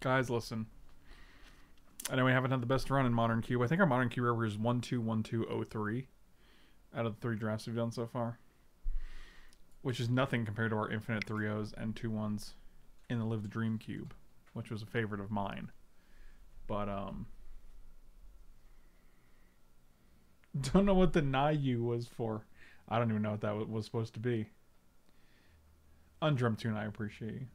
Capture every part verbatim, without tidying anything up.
Guys, listen. I know we haven't had the best run in Modern Cube. I think our Modern Cube river is one two one two oh three out of the three drafts we've done so far. Which is nothing compared to our infinite three ohs and two ones in the Live the Dream Cube, which was a favorite of mine. But, um... don't know what the Naiyu was for. I don't even know what that was supposed to be. Undrum Tune, I appreciate you.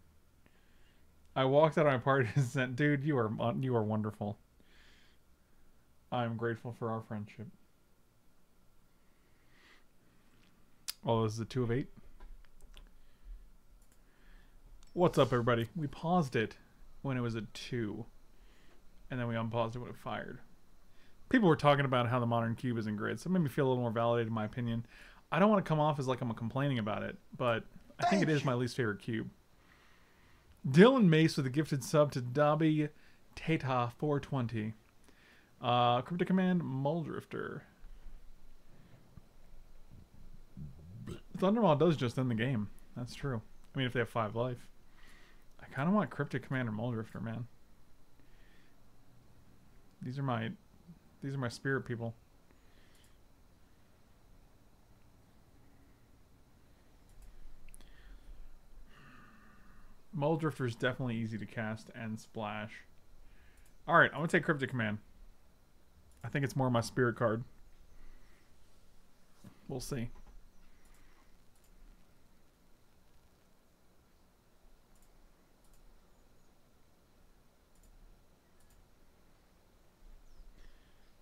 I walked out of my party and said, dude, you are, you are wonderful. I'm grateful for our friendship. Oh, this is a two of eight. What's up, everybody? We paused it when it was a two. And then we unpaused it when it fired. People were talking about how the Modern Cube is in grid, so it made me feel a little more validated in my opinion. I don't want to come off as like I'm complaining about it, but I think it is my least favorite cube. Dylan Mace with a gifted sub to Dobby Tata four twenty. Uh, Crypto Command Muldrifter. Thundermaw does just end the game. That's true. I mean, if they have five life. I kind of want Cryptic Commander Muldrifter, man. These are my... These are my spirit people. Muldrifter is definitely easy to cast and splash. Alright, I'm going to take Cryptic Command. I think it's more my spirit card. We'll see.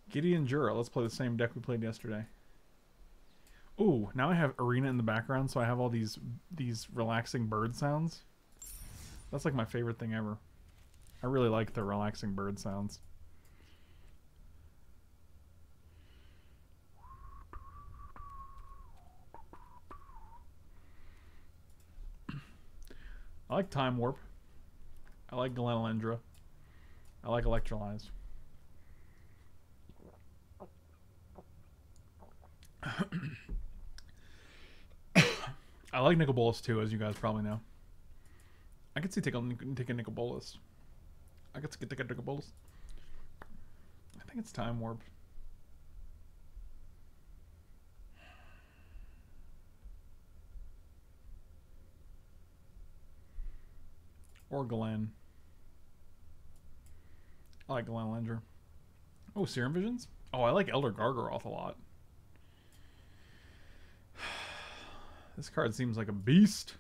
Gideon Jura. Let's play the same deck we played yesterday. Ooh, now I have Arena in the background, so I have all these these relaxing bird sounds. That's like my favorite thing ever. I really like the relaxing bird sounds. I like Time Warp. I like Glenelendra. I like Electrolyze. I like Nicol Bolas too, as you guys probably know. I could see taking taking Nicol Bolas. I could see taking Nicol Bolas. I think it's Time Warp. Or Glenn. I like Glenelendra. Oh, Serum Visions? Oh, I like Elder Gargaroth a lot. This card seems like a beast.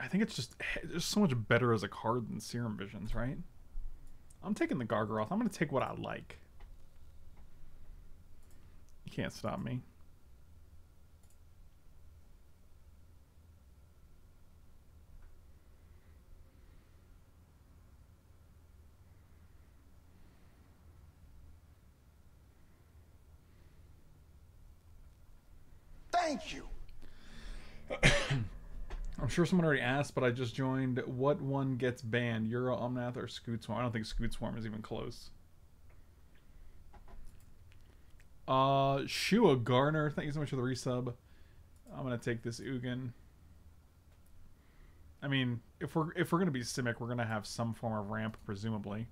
I think it's just it's so much better as a card than Serum Visions, right? I'm taking the Gargaroth. I'm going to take what I like. You can't stop me. Thank you. I'm sure someone already asked, but I just joined. What one gets banned? Uro, Omnath, or Scoot Swarm? I don't think Scoot Swarm is even close. Uh, Shua Garner, thank you so much for the resub. I'm gonna take this Ugin. I mean, if we're if we're gonna be Simic, we're gonna have some form of ramp, presumably.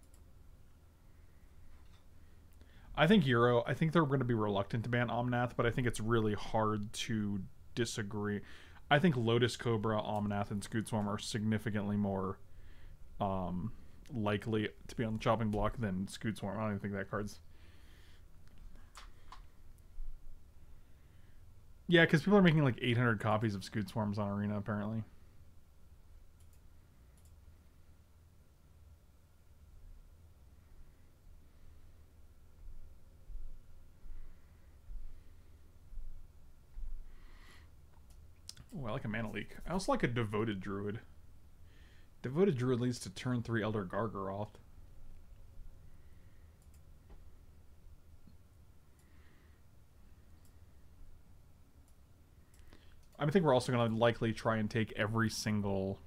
I think Uro. I think they're going to be reluctant to ban Omnath, but I think it's really hard to disagree. I think Lotus Cobra, Omnath, and Scoot Swarm are significantly more um, likely to be on the chopping block than Scoot Swarm. I don't even think that card's... Yeah, because people are making like eight hundred copies of Scoot Swarms on Arena, apparently. Ooh, I like a Mana Leak. I also like a Devoted Druid. Devoted Druid leads to turn three Elder Gargaroth. I think we're also going to likely try and take every single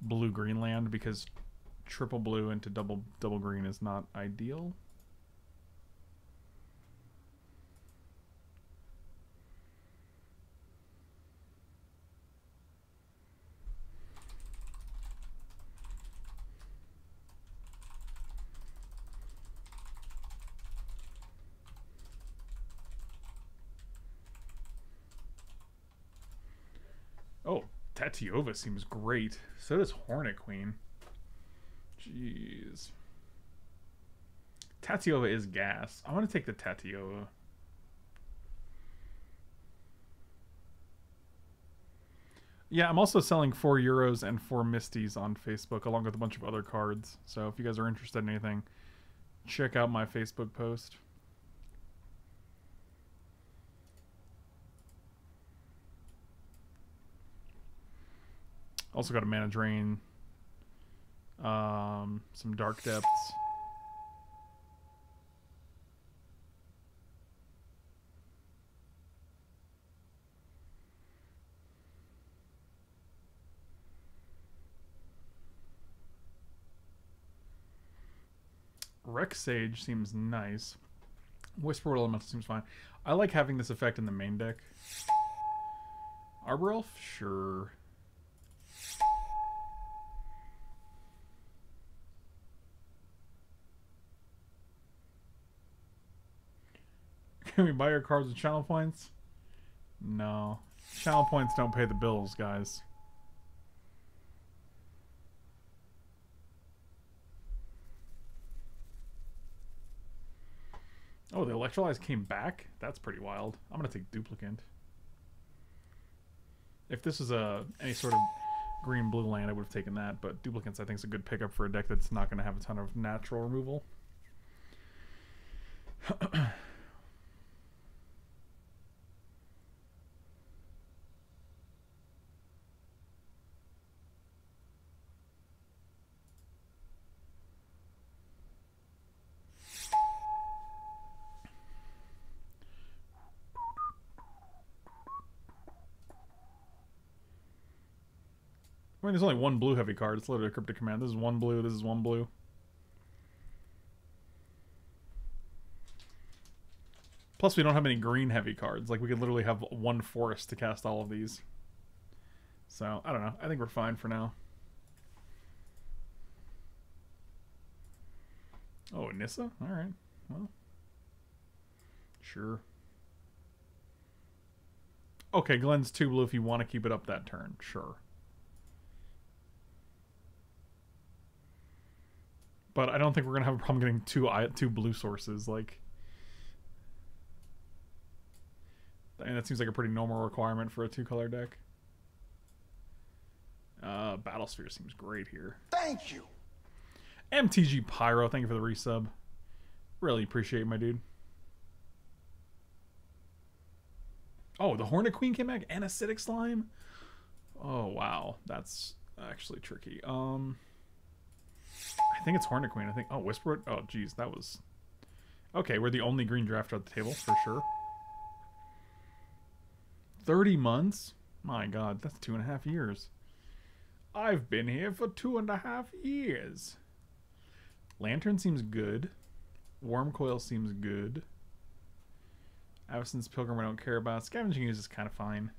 blue-green land because triple blue into double double green is not ideal. Tatiova seems great. So does Hornet Queen. Jeez. Tatiova is gas. I want to take the Tatiova. Yeah, I'm also selling four Euros and four Misties on Facebook, along with a bunch of other cards. So if you guys are interested in anything, check out my Facebook post. Also got a Mana Drain. Um, some Dark Depths. Rexage seems nice. Whisperwood Elemental seems fine. I like having this effect in the main deck. Arbor Elf? Sure. Can we buy your cards with channel points? No. Channel points don't pay the bills, guys. Oh, the Electrolyze came back? That's pretty wild. I'm going to take Duplicant. If this was a, any sort of green-blue land, I would have taken that, but Duplicants, I think, is a good pickup for a deck that's not going to have a ton of natural removal. I mean, there's only one blue heavy card. It's literally a Cryptic Command. This is one blue. This is one blue. Plus, we don't have any green heavy cards. Like, we could literally have one forest to cast all of these. So, I don't know. I think we're fine for now. Oh, Nissa? Alright. Well. Sure. Okay, Glenn's two blue if you want to keep it up that turn. Sure. But I don't think we're going to have a problem getting two two blue sources. Like, and that seems like a pretty normal requirement for a two-color deck. Uh, Battlesphere seems great here. Thank you! M T G Pyro, thank you for the resub. Really appreciate it, my dude. Oh, the Hornet Queen came back and Acidic Slime? Oh, wow. That's actually tricky. Um... I think it's Hornet Queen. I think. Oh, Whisperwood. Oh, geez, that was. Okay, we're the only green drafter at the table for sure. Thirty months. My God, that's two and a half years. I've been here for two and a half years. Lantern seems good. Wormcoil seems good. Avacyn's Pilgrim, I don't care about. Scavenging Ooze is kind of fine.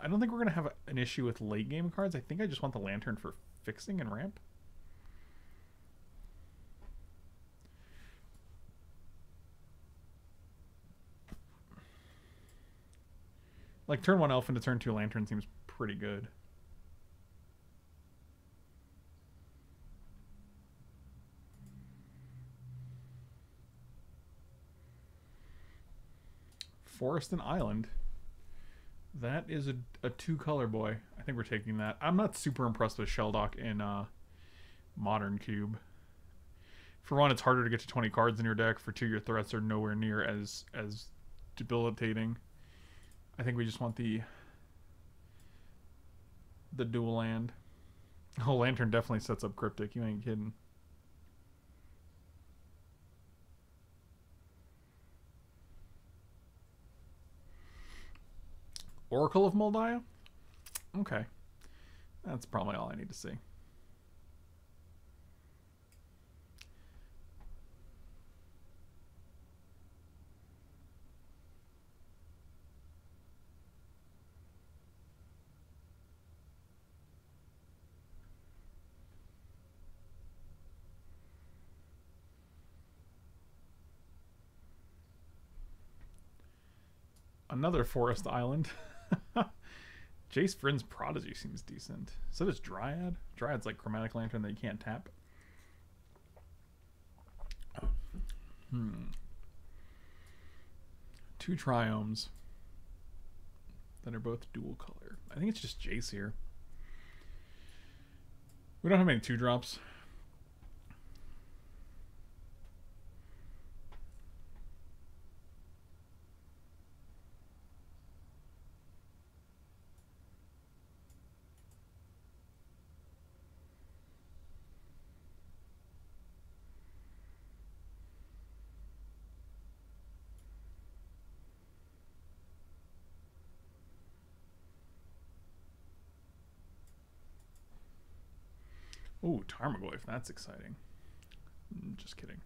I don't think we're gonna have an issue with late game cards. I think I just want the Lantern for fixing and ramp. Like turn one elf into turn two lantern seems pretty good. Forest and Island. That is a, a two-color boy. I think we're taking that. I'm not super impressed with Sheldock in uh, Modern Cube. For one, it's harder to get to twenty cards in your deck. For two, your threats are nowhere near as as debilitating. I think we just want the the dual land. Oh, Lantern definitely sets up Cryptic. You ain't kidding. Oracle of Moldiah? Okay. That's probably all I need to see. Another forest island. Jace Friend's Prodigy seems decent. So does Dryad. Dryad's like Chromatic Lantern that you can't tap. Hmm. Two Triomes that are both dual color. I think it's just Jace here. We don't have any two drops. Oh, Tarmogoyf, that's exciting. Just kidding.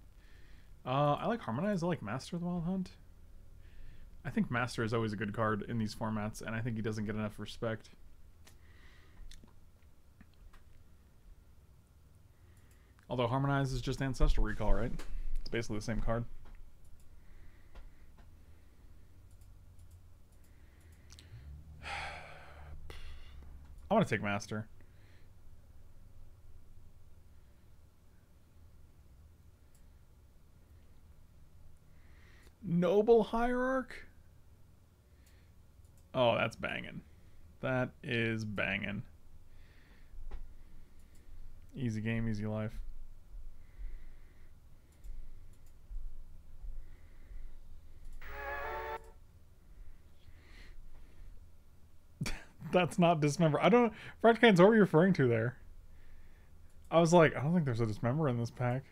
Uh, I like Harmonize, I like Master of the Wild Hunt. I think Master is always a good card in these formats, and I think he doesn't get enough respect. Although Harmonize is just Ancestral Recall, right? It's basically the same card. I want to take Master. Noble Hierarch? Oh, that's banging. That is banging. Easy game, easy life. That's not Dismember. I don't... Fracticans, what were you referring to there? I was like, I don't think there's a Dismember in this pack.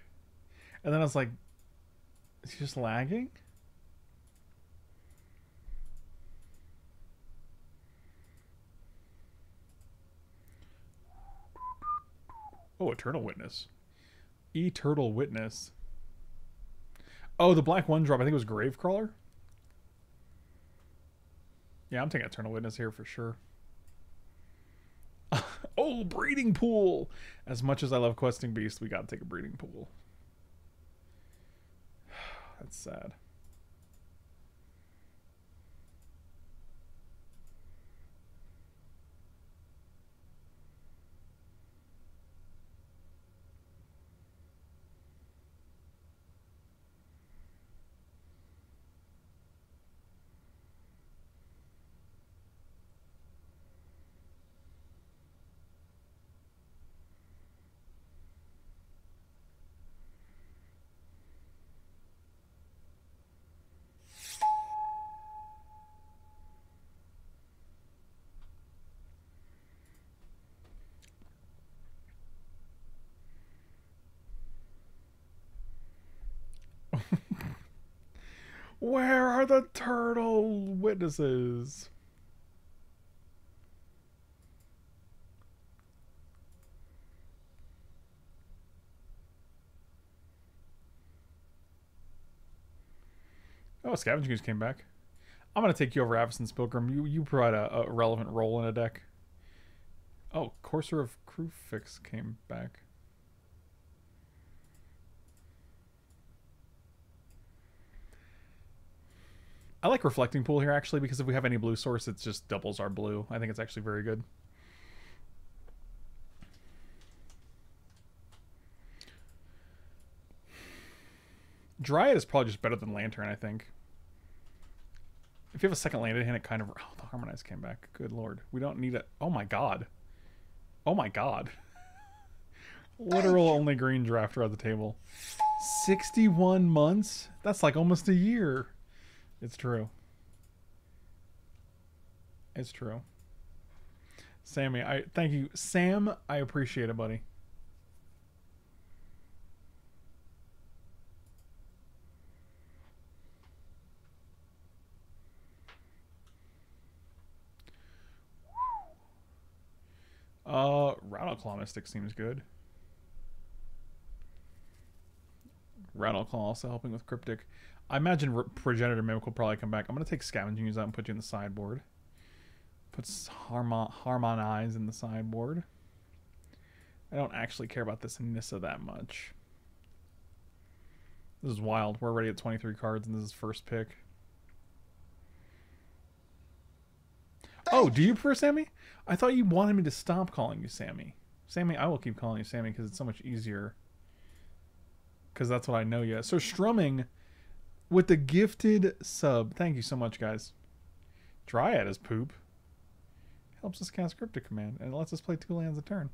And then I was like, is he just lagging? Oh, Eternal Witness. Eternal Witness. Oh, the black one drop, I think it was Gravecrawler. Yeah, I'm taking Eternal Witness here for sure. Oh, Breeding Pool! As much as I love Questing Beast, we gotta take a Breeding Pool. That's sad. Where are the Turtle Witnesses? Oh, Scavenging Ooze came back. I'm gonna take you over Avacyn's Pilgrim. You you provide a, a relevant role in a deck. Oh, Courser of Crewfix came back. I like Reflecting Pool here, actually, because if we have any blue source, it just doubles our blue. I think it's actually very good. Dryad is probably just better than Lantern, I think. If you have a second land in hand, it kind of... Oh, the Harmonize came back. Good lord. We don't need a... Oh my god. Oh my god. Literal only green drafter at the table. sixty-one months? That's like almost a year. It's true. It's true. Sammy, I thank you. Sam, I appreciate it, buddy. Uh, Rattleclaw Mystic seems good. Rattleclaw also helping with Cryptic. I imagine Re Progenitor Mimic will probably come back. I'm going to take Scavenging Ooze out and put you in the sideboard. Put Harmon Harmonize in the sideboard. I don't actually care about this Nissa that much. This is wild. We're already at twenty-three cards and this is first pick. Oh, Oh, do you prefer Sammy? I thought you wanted me to stop calling you Sammy. Sammy, I will keep calling you Sammy because it's so much easier. Because that's what I know you as. Sir Strumming with the gifted sub. Thank you so much, guys. Dryad is poop. Helps us cast Cryptic Command, and it lets us play two lands a turn.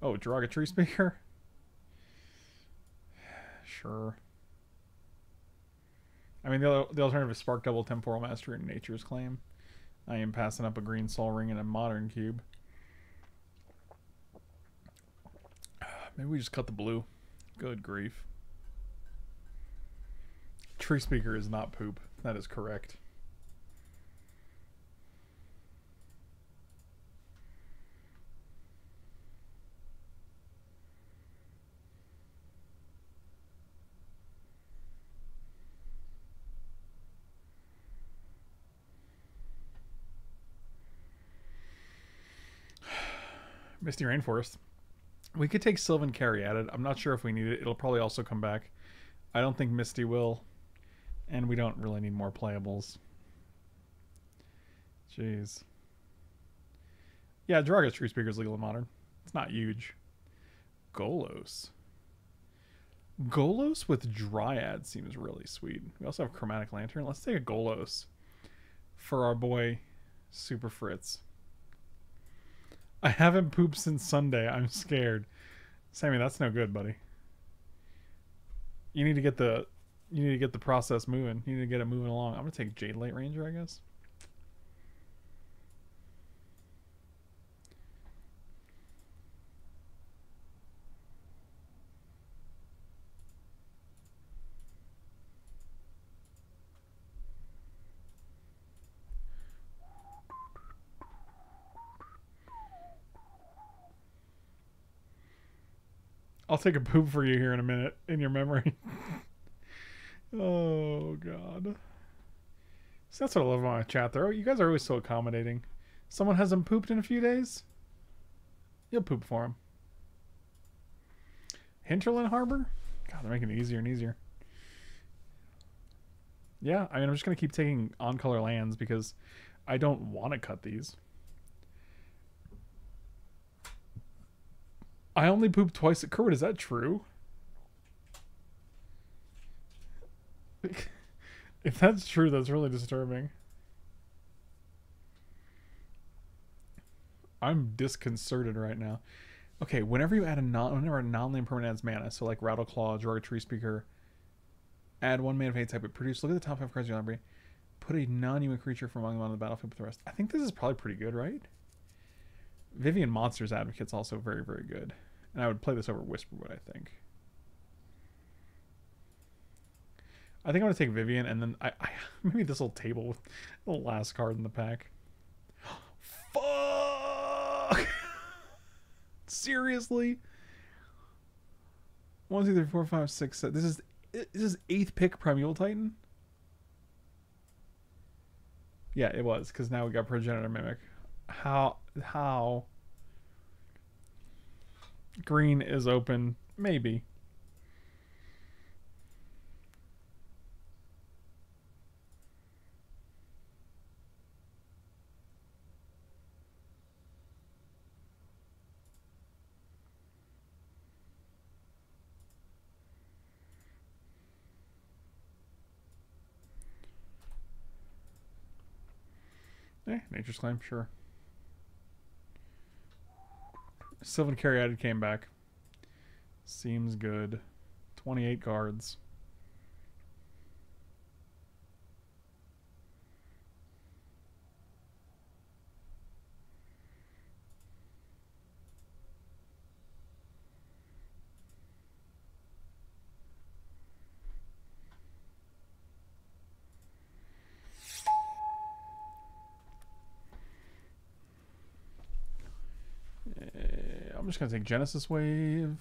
Oh, derogatory speaker? Sure. I mean, the, other, the alternative is Spark Double, Temporal Master, and Nature's Claim. I am passing up a green Sol Ring and a modern cube. Maybe we just cut the blue. Good grief. Tree Speaker is not poop. That is correct. Misty Rainforest. We could take Sylvan Caryatid. I'm not sure if we need it. It'll probably also come back. I don't think Misty will. And we don't really need more playables. Jeez. Yeah, Draugr Tree Speaker is legal in Modern. It's not huge. Golos. Golos with Dryad seems really sweet. We also have Chromatic Lantern. Let's take a Golos for our boy Super Fritz. I haven't pooped since Sunday. I'm scared. Sammy, that's no good, buddy. You need to get the you need to get the process moving. You need to get it moving along. I'm gonna take Jade Light Ranger, I guess. I'll take a poop for you here in a minute, in your memory. Oh, God. So that's what I love about my chat. There, you guys are always so accommodating. Someone hasn't pooped in a few days? You'll poop for them. Hinterland Harbor? God, they're making it easier and easier. Yeah, I mean, I'm just going to keep taking on-color lands because I don't want to cut these. I only pooped twice at Kerwood. Is that true? If that's true, that's really disturbing. I'm disconcerted right now. Okay, whenever you add a non, whenever a non-land permanent adds mana, so like Rattleclaw, Draugr Tree Speaker, add one mana of any type it produces. Look at the top five cards of your library. Put a non-human creature from among them on the battlefield with the rest. I think this is probably pretty good, right? Vivian Monsters Advocate's also very, very good. And I would play this over Whisperwood, I think. I think I'm going to take Vivian, and then I, I maybe this will table with the last card in the pack. Fuck! Seriously? One, two, three, four, five, six, seven. This is, this is eighth pick Primeval Titan? Yeah, it was, because now we got Progenitor Mimic. How... how... Green is open. Maybe. Eh, Nature's Claim, sure. Sylvan Caryatid came back. Seems good. twenty-eight cards. I'm just going to take Genesis Wave.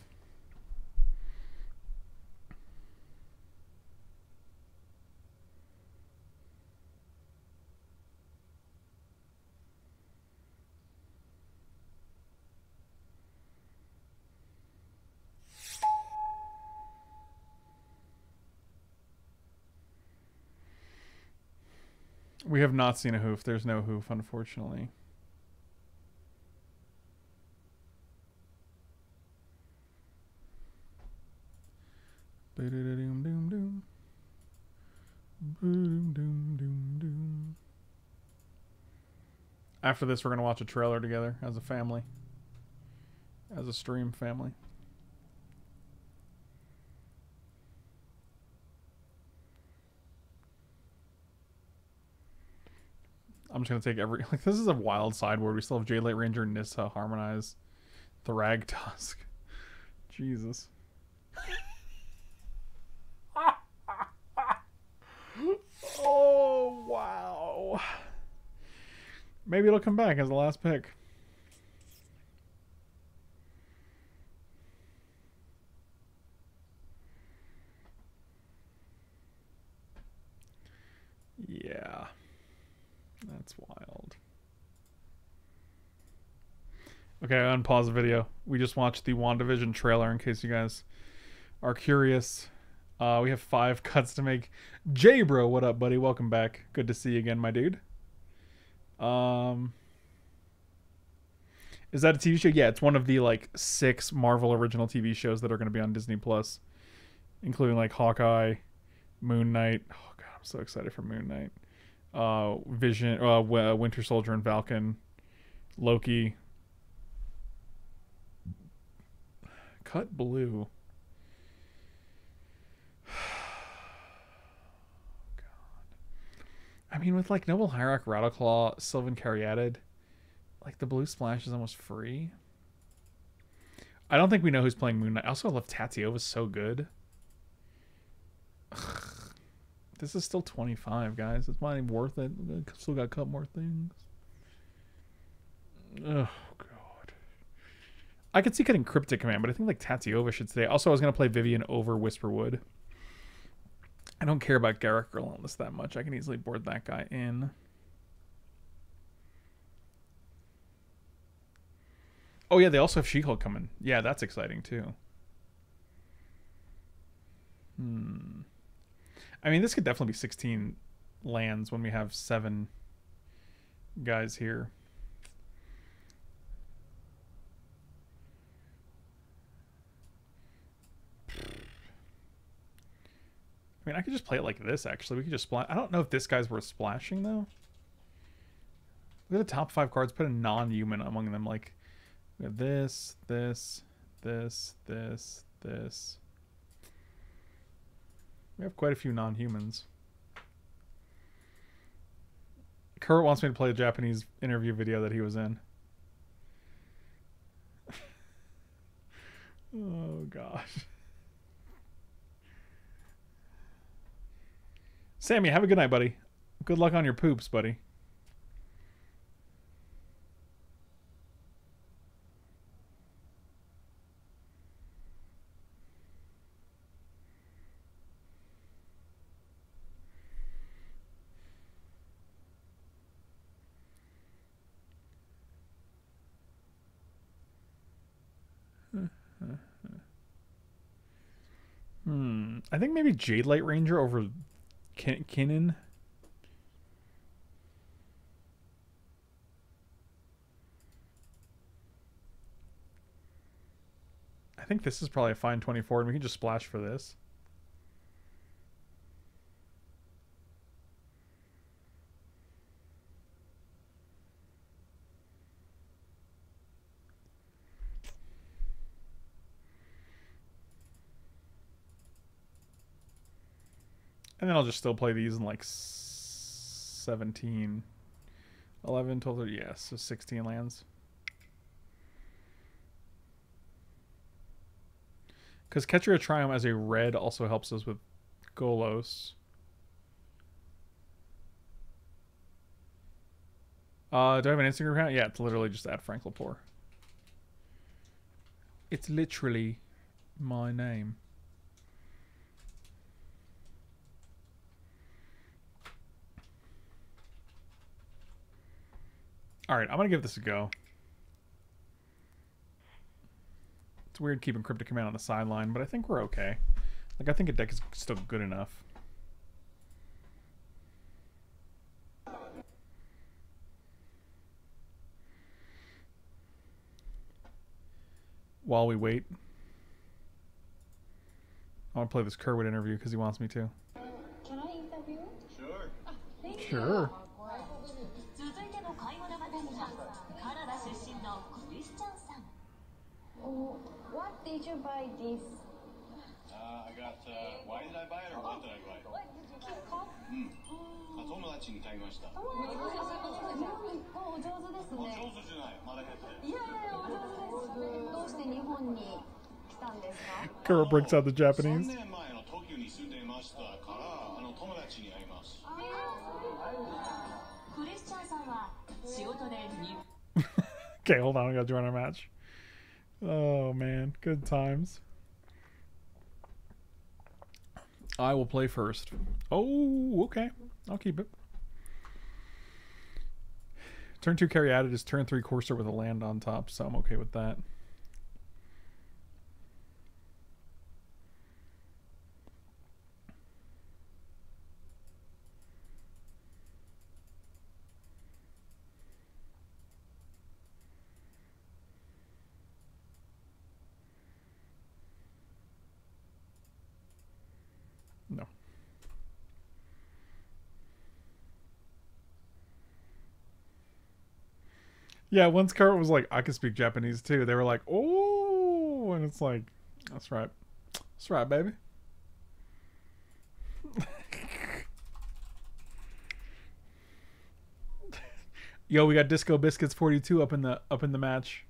We have not seen a hoof. There's no hoof, unfortunately. After this, we're going to watch a trailer together as a family. As a stream family. I'm just going to take every... like, this is a wild sideboard. We still have Jade Light Ranger, Nissa, Harmonize, Thrag Tusk. Jesus. Oh, wow. Maybe it'll come back as the last pick. Yeah. That's wild. Okay, unpause the video. We just watched the WandaVision trailer in case you guys are curious. Uh, we have five cuts to make. J-Bro, what up, buddy? Welcome back. Good to see you again, my dude. Um, is that a T V show? Yeah, it's one of the, like, six Marvel original T V shows that are going to be on Disney+, including, like, Hawkeye, Moon Knight. Oh, God, I'm so excited for Moon Knight. Uh, Vision, uh, Winter Soldier and Falcon, Loki. Cut blue. I mean, with, like, Noble Hierarch, Rattleclaw, Sylvan Caryatid, like, the blue splash is almost free. I don't think we know who's playing Moon Knight. I also love Tatiova's so good. Ugh. This is still twenty-five, guys. It's not even worth it. Still got a couple more things. Oh, God. I could see cutting Cryptic Command, but I think, like, Tatiova should stay. Also, I was going to play Vivian over Whisperwood. I don't care about Garrick Relentless that much. I can easily board that guy in. Oh, yeah, they also have She-Hulk coming. Yeah, that's exciting, too. Hmm. I mean, this could definitely be sixteen lands when we have seven guys here. I mean, I could just play it like this, actually. We could just splash. I don't know if this guy's worth splashing, though. Look at the top five cards. Put a non-human among them. Like, we have this, this, this, this, this. We have quite a few non-humans. Kurt wants me to play a Japanese interview video that he was in. Oh, gosh. Sammy, have a good night, buddy. Good luck on your poops, buddy. Hmm. I think maybe Jade Light Ranger over Kin Kinnan. I think this is probably a fine twenty-four, and we can just splash for this. And then I'll just still play these in like seventeen. eleven, twelve, thirteen, yeah, so sixteen lands. Because Catcher of Triumph as a red also helps us with Golos. Uh, do I have an Instagram account? Yeah, it's literally just at Frank Lepore. It's literally my name. Alright, I'm going to give this a go. It's weird keeping Cryptic Command on the sideline, but I think we're okay. Like, I think a deck is still good enough. while we wait. I want to play this Kerwood interview because he wants me to. Can I interview? Sure. Ah, thank you. Sure. Oh, what did you buy this? Uh, I got, uh, why did I buy it or what did I buy? What did you keep calling? Hmm. I told my wife I bought it. Oh, you're really good. Girl breaks out the Japanese. Okay, hold on, I gotta join our match. Oh man, good times. I will play first. Oh, okay. I'll keep it. Turn two carry added is turn three Courser with a land on top, so I'm okay with that. Yeah, once Kerwood was like, I can speak Japanese too. They were like, oh, and it's like, that's right. That's right, baby. Yo, we got Disco Biscuits forty-two up in the up in the match.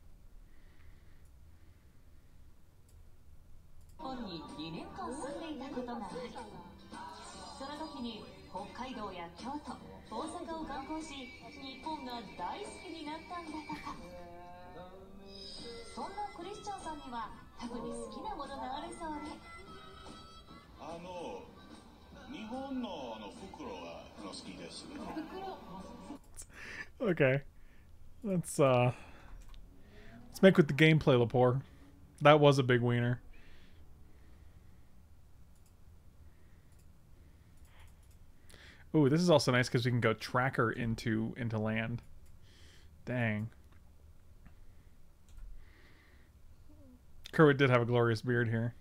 Okay, let's uh, let's make with the gameplay, Lepore. That was a big wiener. Ooh, this is also nice because we can go tracker into into land. Dang. Kerwood did have a glorious beard here.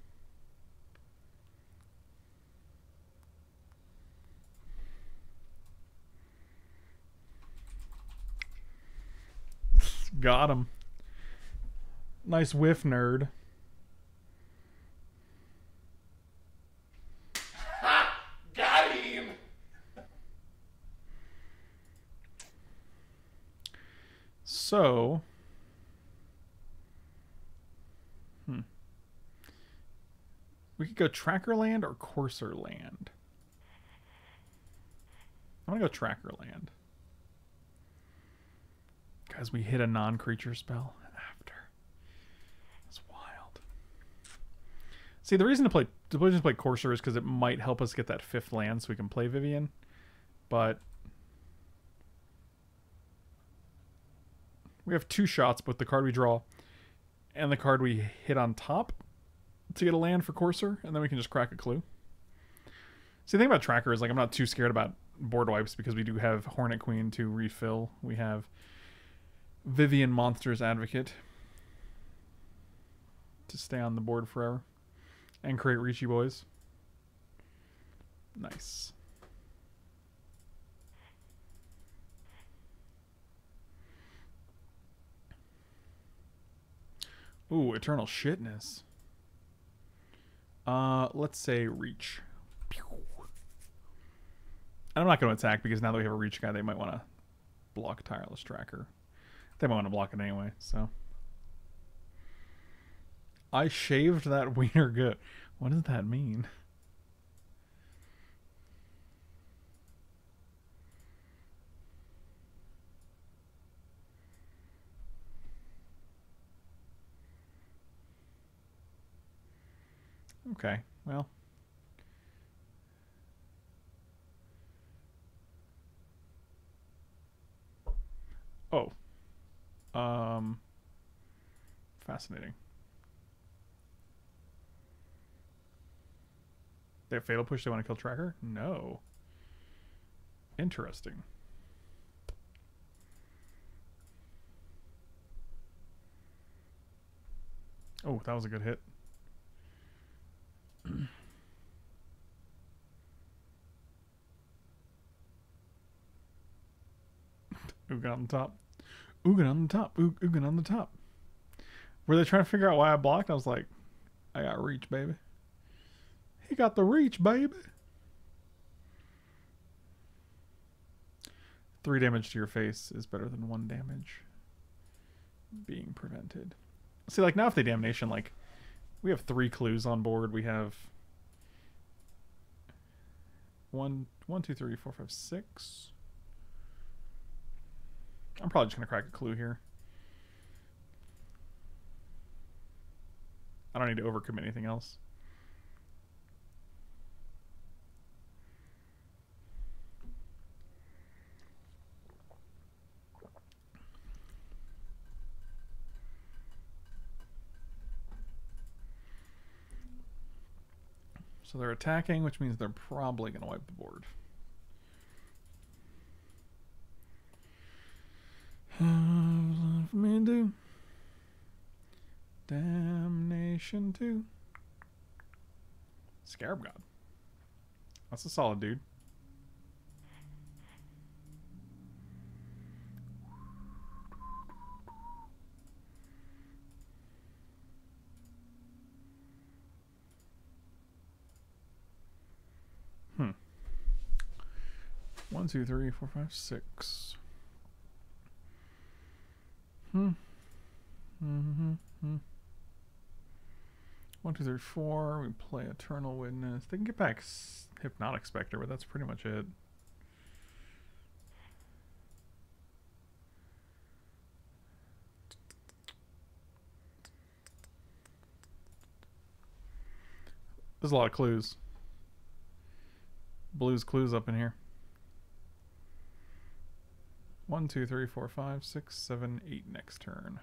Got him. Nice whiff, nerd. Ha! Got him. So, hmm. We could go tracker land or courser land. I'm gonna go tracker land. As we hit a non-creature spell after. That's wild. See, the reason to play the reason to play Courser is because it might help us get that fifth land so we can play Vivian. But we have two shots, both the card we draw and the card we hit on top to get a land for Courser, and then we can just crack a clue. See, the thing about Tracker is like I'm not too scared about board wipes because we do have Hornet Queen to refill. We have Vivian Monsters Advocate to stay on the board forever and create Richie Boys. Nice. Ooh, Eternal Shitness. Uh, let's say Reach. And I'm not going to attack because now that we have a Reach guy, they might want to block Tireless Tracker. They might want to block it anyway, so. I shaved that wiener good. What does that mean? Okay, well. Oh. Um, fascinating. They have Fatal Push, they want to kill Tracker? No. Interesting. Oh, that was a good hit. Ugin on the top. Ugin on the top. Ugin on the top. Were they trying to figure out why I blocked? I was like, I got reach, baby. He got the reach, baby. Three damage to your face is better than one damage being prevented. See, like, now if they damnation, like, we have three clues on board. We have one, one, two, three, four, five, six. I'm probably just going to crack a clue here. I don't need to overcommit anything else. So they're attacking, which means they're probably going to wipe the board. Love me do. Damnation too. Scarab God. That's a solid dude. Hmm. One, two, three, four, five, six. Hmm. Mm-hmm. Hmm. One, two, three, four. We play Eternal Witness. They can get back Hypnotic Spectre, but that's pretty much it. There's a lot of clues. Blue's clues up in here. One, two, three, four, five, six, seven, eight next turn.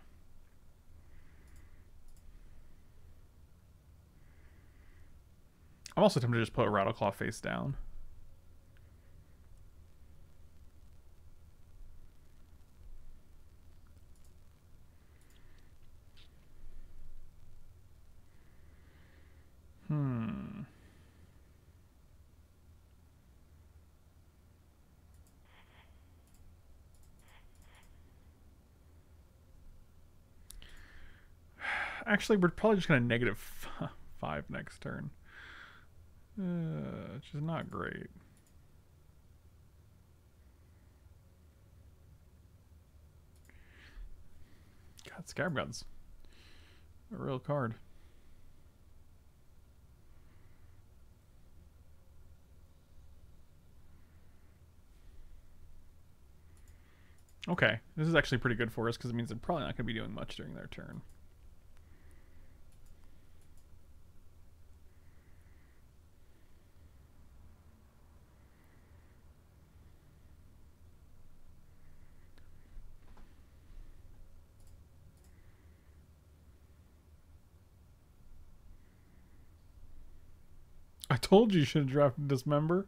I'm also tempted to just put Rattleclaw face down. Hmm. Actually, we're probably just going to negative five next turn. Uh, which is not great. God, Scarab God's a real card. Okay, this is actually pretty good for us because it means they're probably not going to be doing much during their turn. I told you you should have drafted Dismember.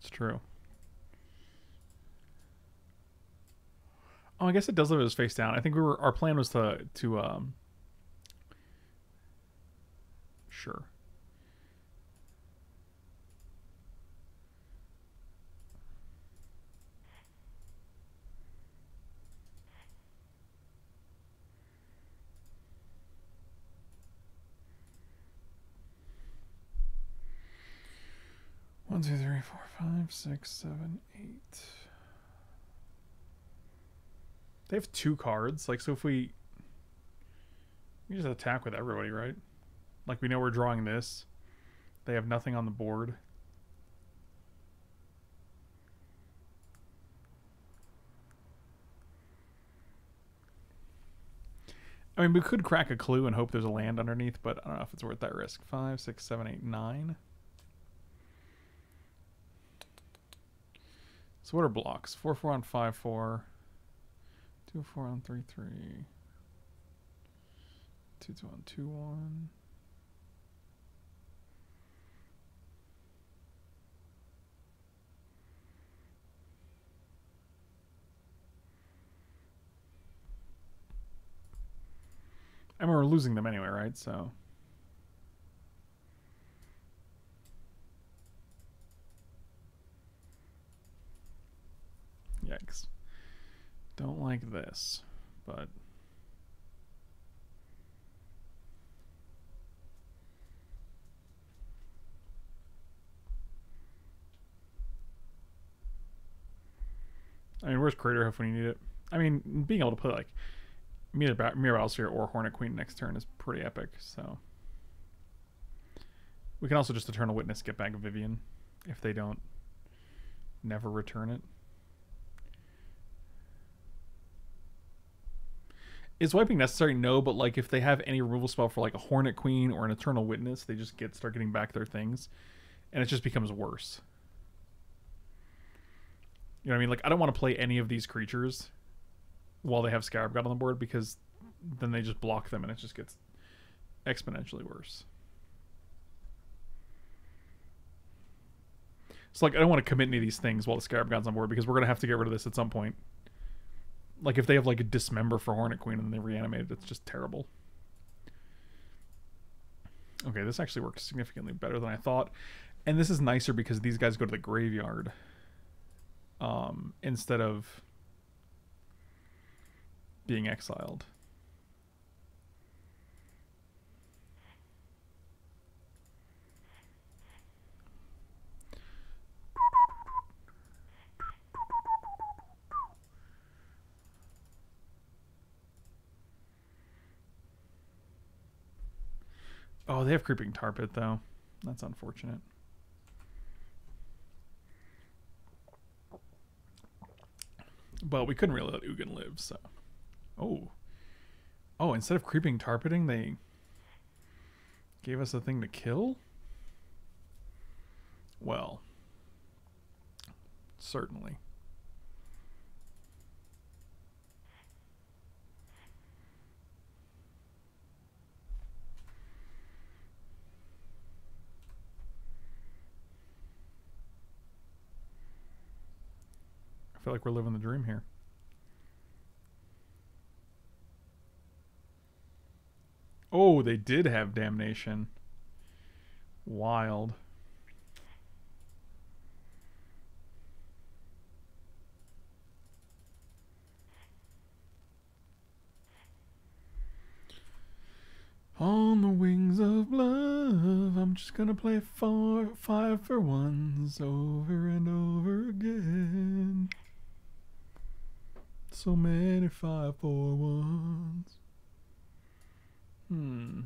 It's true. Oh, I guess it does live his face down. I think we were our plan was to to um sure. One, two, three, four, five, six, seven, eight. They have two cards. Like, so if we... We just attack with everybody, right? Like, we know we're drawing this. They have nothing on the board. I mean, we could crack a clue and hope there's a land underneath, but I don't know if it's worth that risk. Five, six, seven, eight, nine... So what are blocks? Four four on five four. Two four on three three. Two two on two one. And we were losing them anyway, right? So... yikes. Don't like this, but... I mean, where's Crater Hoof when you need it? I mean, being able to put, like, Mirror Bowsphere or Hornet Queen next turn is pretty epic, so... We can also just Eternal Witness get back Vivian if they don't never return it. Is wiping necessary? No, but, like, if they have any removal spell for, like, a Hornet Queen or an Eternal Witness, they just get start getting back their things, and it just becomes worse. You know what I mean? Like, I don't want to play any of these creatures while they have Scarab God on the board, because then they just block them and it just gets exponentially worse. So, like, I don't want to commit any of these things while the Scarab God's on board, because we're going to have to get rid of this at some point. Like, if they have, like, a Dismember for Hornet Queen and they reanimate it, it's just terrible. Okay, this actually works significantly better than I thought. And this is nicer because these guys go to the graveyard. Um, instead of being exiled. Oh, they have Creeping Tar Pit, though. That's unfortunate. But we couldn't really let Ugin live, so... Oh. Oh, instead of Creeping Tar Pitting, they gave us a thing to kill? Well. Certainly. I feel like we're living the dream here. Oh, they did have Damnation. Wild. On the wings of love, I'm just gonna play four, five for ones over and over again. So many five for ones. Hmm.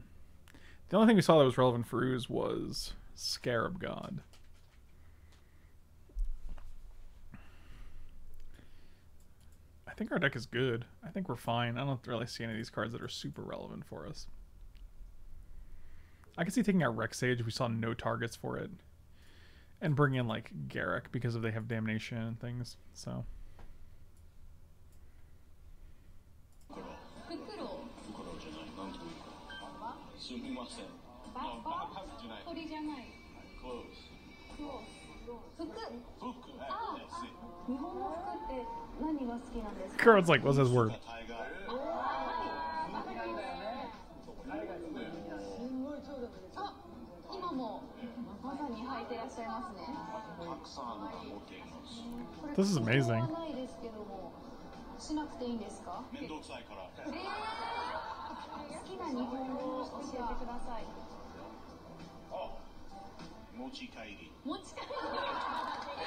The only thing we saw that was relevant for Ooze was Scarab God. I think our deck is good. I think we're fine. I don't really see any of these cards that are super relevant for us. I could see taking out Rek'Sage. We saw no targets for it. And bringing in, like, Garruk because they have Damnation and things, so... Kurt's like, what's his word? This is amazing.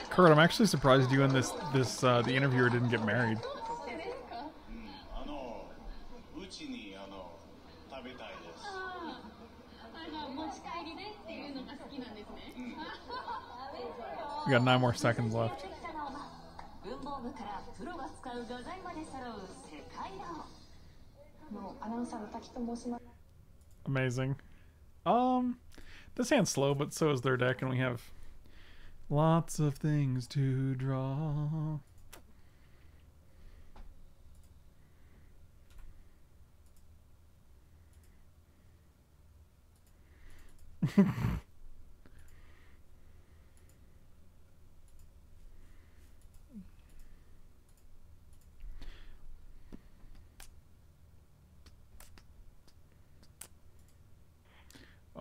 Kurt, I'm actually surprised you and this this uh, the interviewer didn't get married. We got nine more seconds left. Amazing. Um, this hand's slow, but so is their deck, and we have lots of things to draw.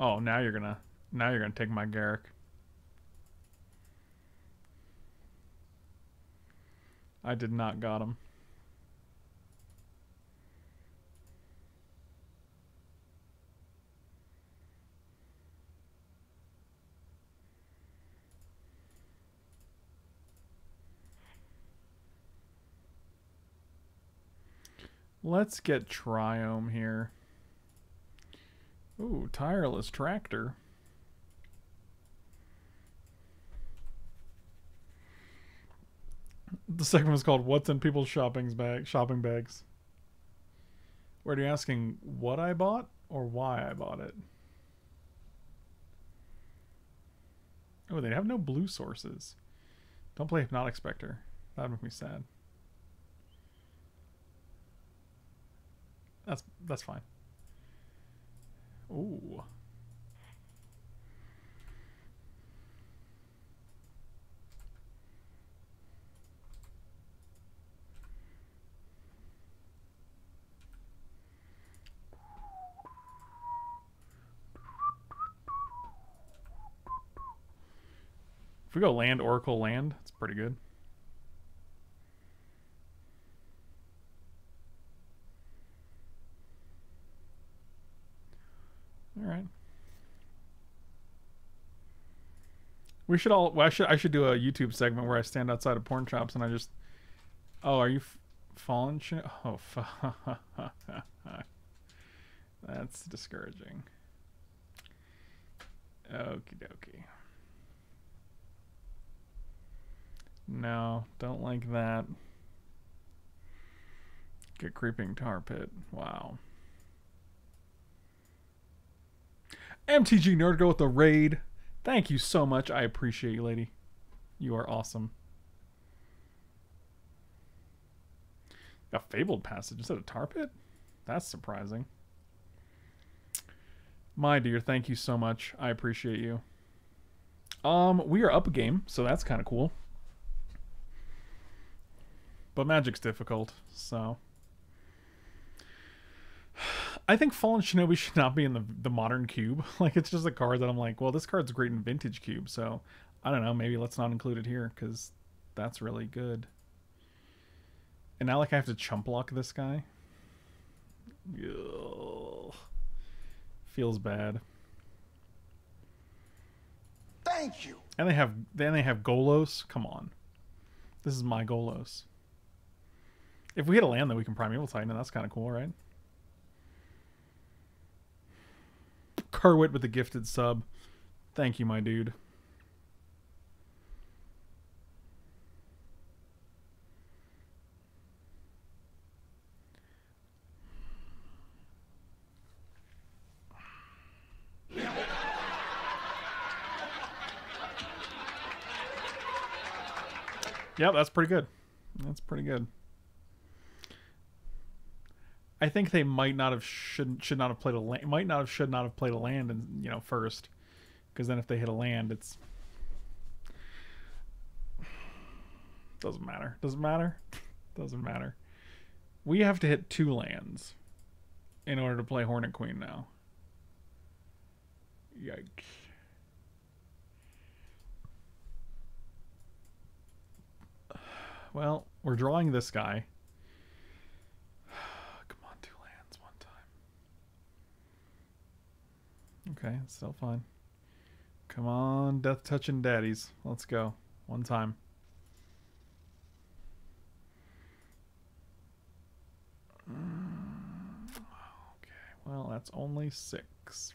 Oh, now you're gonna now you're gonna take my Garrick. I did not got him. Let's get Triome here. Ooh, Tireless Tractor. The second one's called What's in People's Shopping Bag Shopping Bags. Where are you asking what I bought or why I bought it? Oh, they have no blue sources. Don't play Hypnotic Spectre. That'd make me sad. That's that's fine. Ooh. If we go land, oracle, land, it's pretty good. Alright. We should all, well, I should I should do a YouTube segment where I stand outside of porn shops and I just, oh, are you f falling shit? Oh, fuck. That's discouraging. Okie dokie. No, don't like that. Get Creeping Tar Pit. Wow. M T G Nerd Girl with the raid. Thank you so much. I appreciate you, lady. You are awesome. Got Fabled Passage instead of Tar Pit? That's surprising. My dear, thank you so much. I appreciate you. Um, we are up a game, so that's kind of cool. But Magic's difficult, so... I think Fallen Shinobi should not be in the, the modern cube. Like, it's just a card that I'm like, well, this card's great in vintage cube, so I don't know, maybe let's not include it here, because that's really good. And now, like, I have to chump block this guy. Ugh. Feels bad. Thank you. And they have then they have Golos. Come on. This is my Golos. If we hit a land, though, we can Primeval Titan, and that's kinda cool, right? Kerwit with the gifted sub. Thank you, my dude. Yeah, that's pretty good. That's pretty good. I think they might not have should should not have played a land, might not have should not have played a land, and you know, first, because then if they hit a land, it's doesn't matter, doesn't matter, doesn't matter. We have to hit two lands in order to play Hornet Queen now. Yikes. Well, we're drawing this guy. Okay, still fine. Come on, Death Touching Daddies. Let's go. One time. Okay, well, that's only six.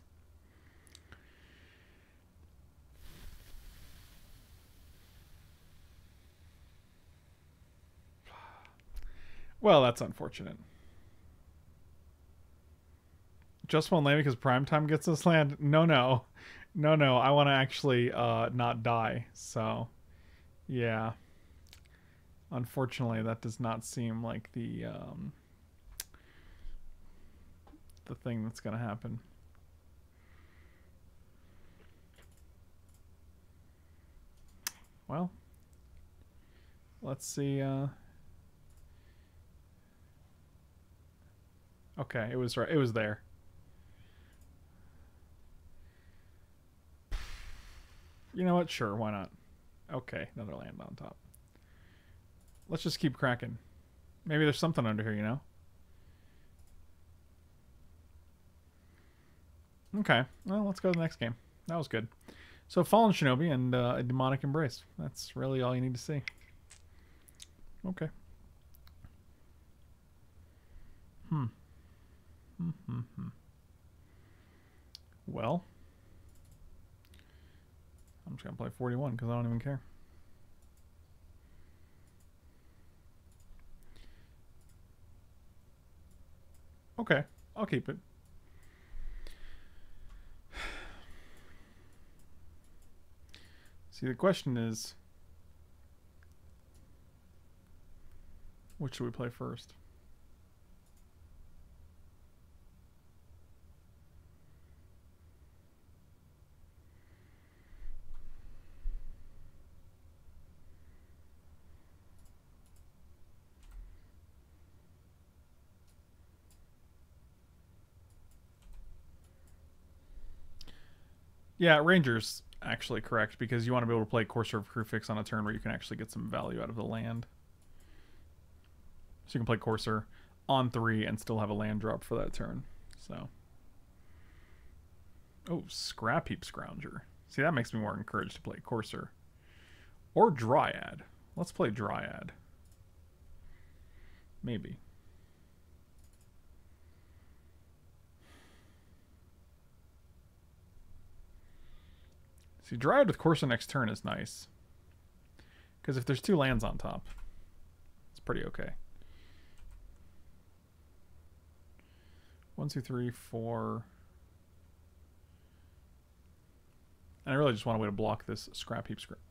Well, that's unfortunate. Just one land because Primetime gets this land? No, no. No, no. I want to actually uh, not die. So, yeah. Unfortunately, that does not seem like the, um, the thing that's going to happen. Well, let's see... Uh... Okay, it was right. It was there. You know what? Sure, why not? Okay, another land on top. Let's just keep cracking. Maybe there's something under here, you know? Okay, well, let's go to the next game. That was good. So, Fallen Shinobi and uh, a Demonic Embrace. That's really all you need to see. Okay. Hmm. Mm-hmm-hmm. Well, I'm just going to play forty-one because I don't even care. Okay, I'll keep it. See, the question is, which should we play first? Yeah, Ranger's actually correct, because you want to be able to play Courser of Crufix on a turn where you can actually get some value out of the land. So you can play Courser on three and still have a land drop for that turn. So, oh, Scrap Heap Scrounger. See, that makes me more encouraged to play Courser. Or Dryad. Let's play Dryad. Maybe. See, Dryad with Courser next turn is nice. Because if there's two lands on top, it's pretty okay. One, two, three, four. And I really just want a way to block this Scrap Heap script.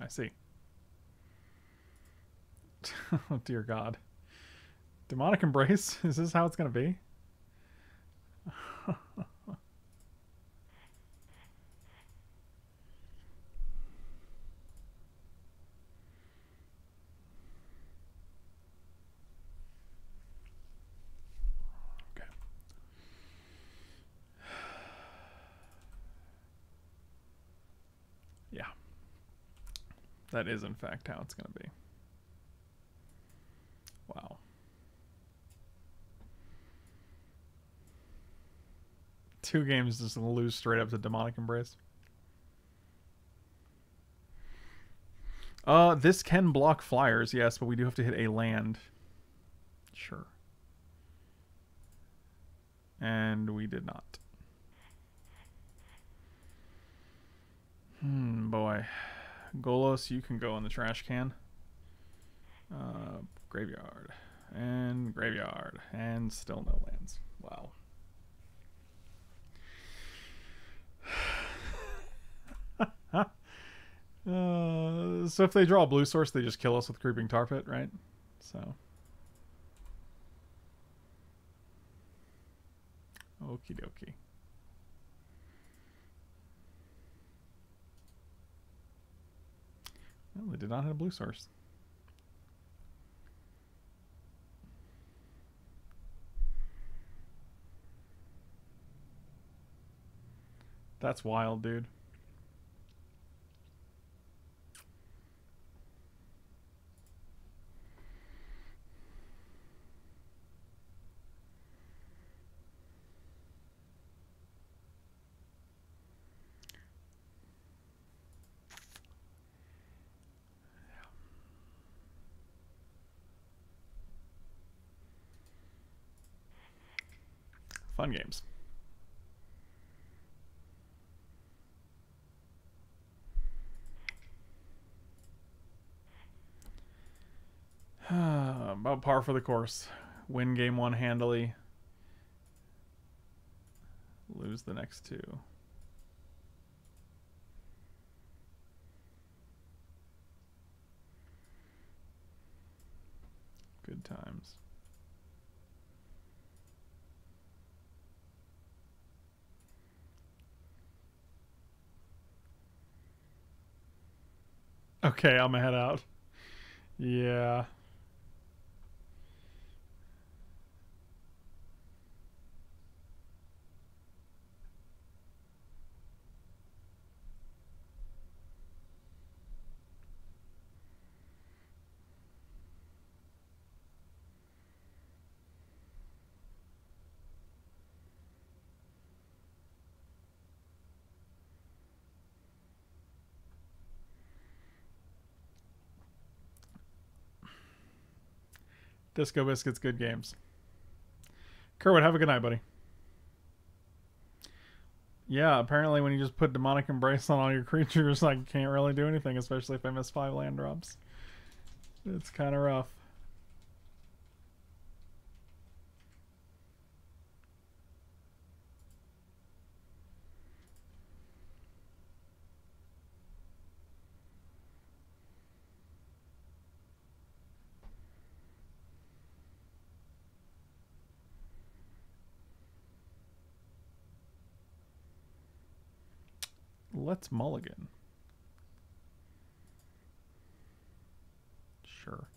I see. Oh, dear God. Demonic Embrace? Is this how it's going to be? That is, in fact, how it's going to be. Wow. Two games just lose straight up to Demonic Embrace. Uh, this can block flyers, yes, but we do have to hit a land. Sure. And we did not. Hmm, boy. Golos, you can go in the trash can. Uh, graveyard. And graveyard. And still no lands. Wow. uh, so if they draw a blue source, they just kill us with Creeping Tar Pit, right? So. Okie dokie. Well, they did not have a blue source. That's wild, dude. Fun games. About par for the course. Win game one handily. Lose the next two. Good times. Okay, I'm gonna head out. Yeah. Disco Biscuits, good games. Kerwood, have a good night, buddy. Yeah, apparently when you just put Demonic Embrace on all your creatures, I can't really do anything, especially if I miss five land drops. It's kind of rough. Let's mulligan. Sure.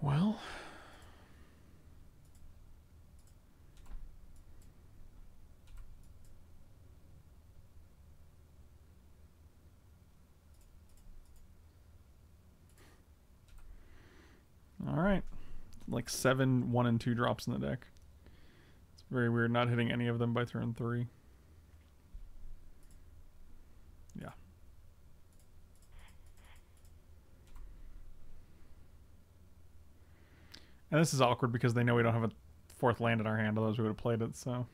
Well... Alright, like seven one and two drops in the deck. It's very weird not hitting any of them by turn three. Yeah. And this is awkward because they know we don't have a fourth land in our hand, otherwise we would have played it, so...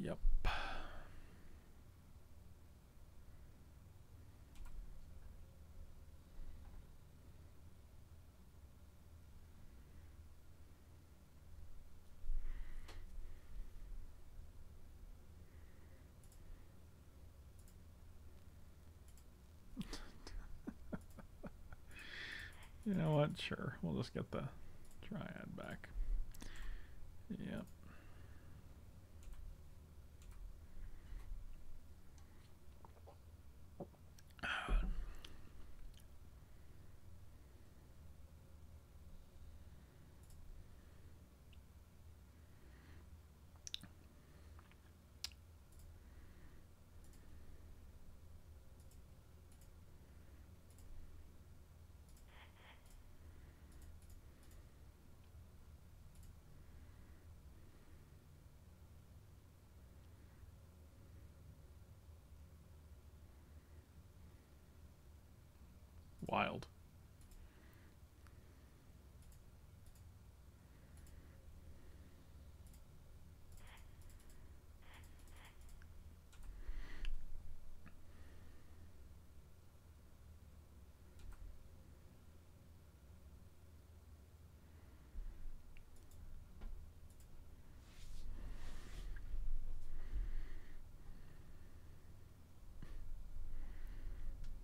Yep. You know what? Sure. We'll just get the triad back. Yep. Wild.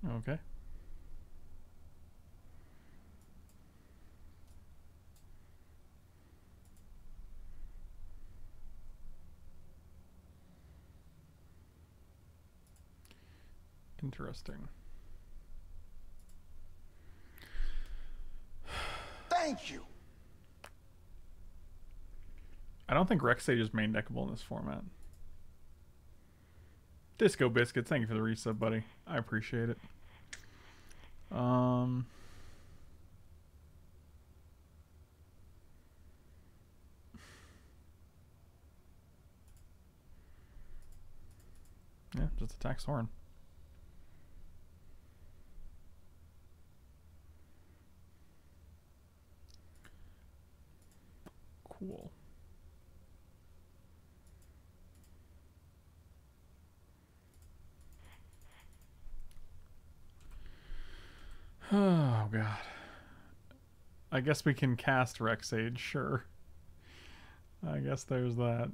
Okay. Interesting. Thank you. I don't think Rex Sage is main deckable in this format. Disco Biscuits, thank you for the resub, buddy. I appreciate it. Um. Yeah, just attack Sorin. Cool. Oh god. I guess we can cast Rex Sage, sure. I guess there's that.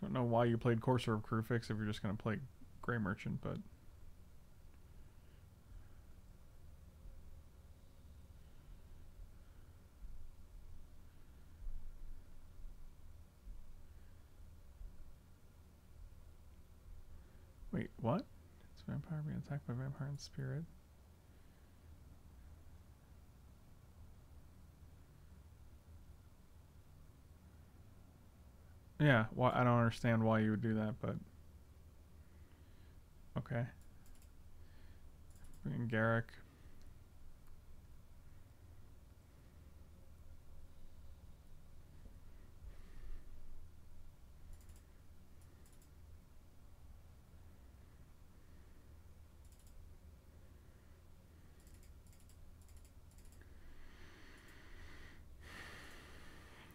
Don't know why you played Courser of Krufix if you're just going to play Grey Merchant, but... Wait, what? It's vampire being attacked by vampire and spirit. Yeah, well, I don't understand why you would do that, but... Okay. Bring in Garrick.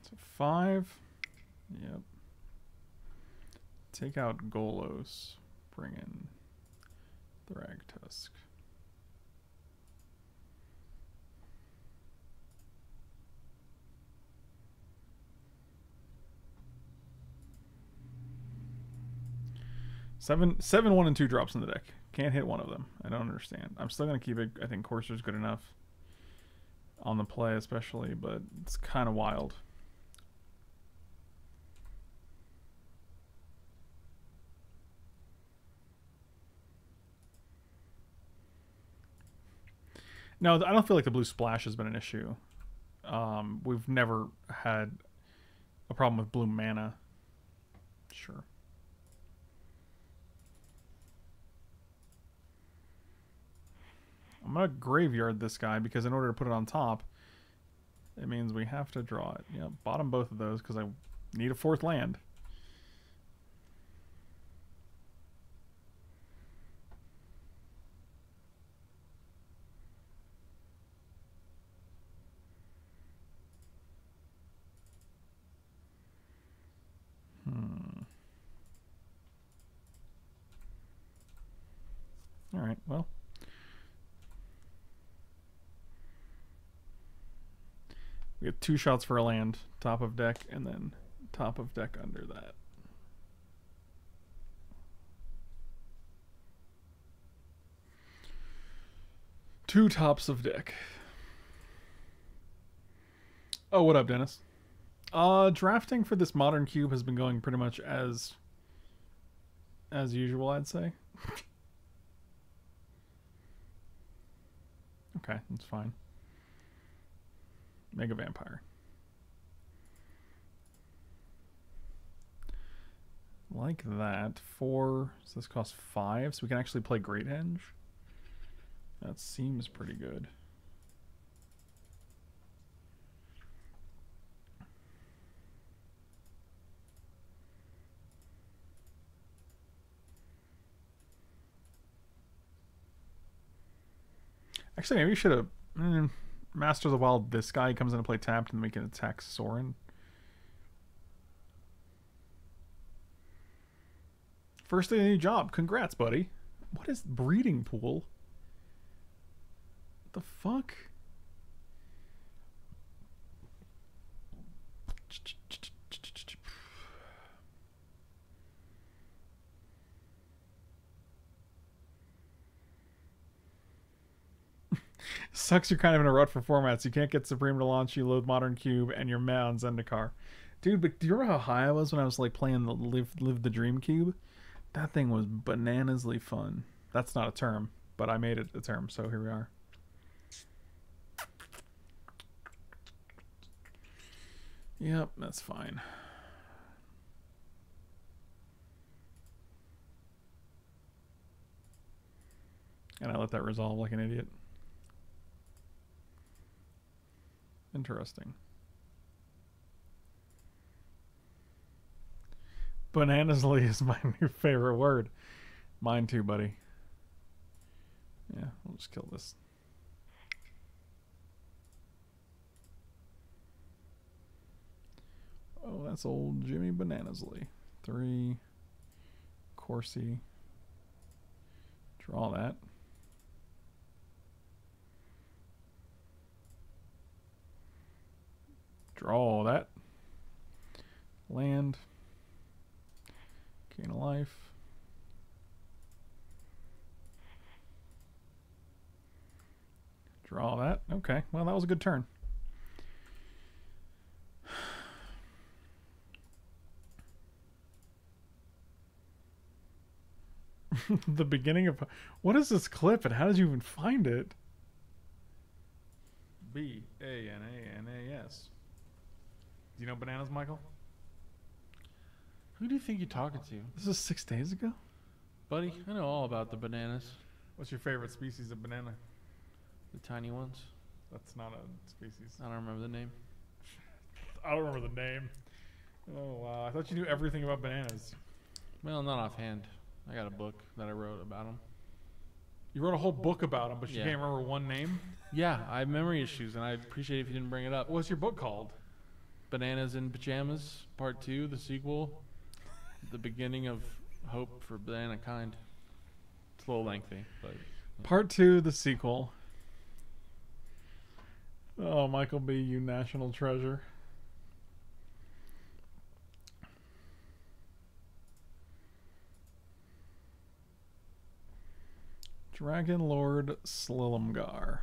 So five. Yep. Take out Golos, bring in Thragtusk. Seven, seven, one, and two drops in the deck. Can't hit one of them. I don't understand. I'm still going to keep it. I think Courser's good enough on the play especially, but it's kind of wild. No, I don't feel like the blue splash has been an issue. Um, we've never had a problem with blue mana. Sure. I'm going to graveyard this guy because in order to put it on top, it means we have to draw it. Yeah, bottom both of those because I need a fourth land. Alright, well. We have two shots for a land. Top of deck, and then top of deck under that. Two tops of deck. Oh, what up, Dennis? Uh, drafting for this modern cube has been going pretty much as... as usual, I'd say. Okay, that's fine. Mega Vampire. Like that. Four. So this costs five. So we can actually play Greathenge. That seems pretty good. Actually, maybe we should have... Mm, Master of the Wild, this guy comes in to play tapped, and we can attack Sorin. First day of the new job. Congrats, buddy. What is Breeding Pool? What the fuck? Sucks you're kind of in a rut for formats. You can't get Supreme to launch, you loathe Modern Cube, and you're mad on Zendikar. Dude, but do you remember how high I was when I was like playing the Live, Live the Dream Cube? That thing was bananasly fun. That's not a term, but I made it a term, so here we are. Yep, that's fine. And I let that resolve like an idiot. Interesting. Bananasly is my new favorite word. Mine too, buddy. Yeah, we'll just kill this. Oh, that's old Jimmy Bananasly. Three. Corsi. Draw that. Draw that. Land. life. Draw that. Okay, well, that was a good turn. The beginning of... What is this clip and how did you even find it? B A N A N A S. Do you know bananas, Michael? Who do you think you're talking to? This is six days ago? Buddy, I know all about the bananas. What's your favorite species of banana? The tiny ones. That's not a species. I don't remember the name. I don't remember the name. Oh, wow. I thought you knew everything about bananas. Well, not offhand. I got a book that I wrote about them. You wrote a whole book about them, but you yeah. can't remember one name? Yeah, I have memory issues, and I'd appreciate it if you didn't bring it up. What's your book called? Bananas in Pajamas, Part two, the sequel. The beginning of hope for banana kind. It's a little lengthy, but... Yeah. Part two, the sequel. Oh, Michael B., you national treasure. Dragon Lord Slilumgar.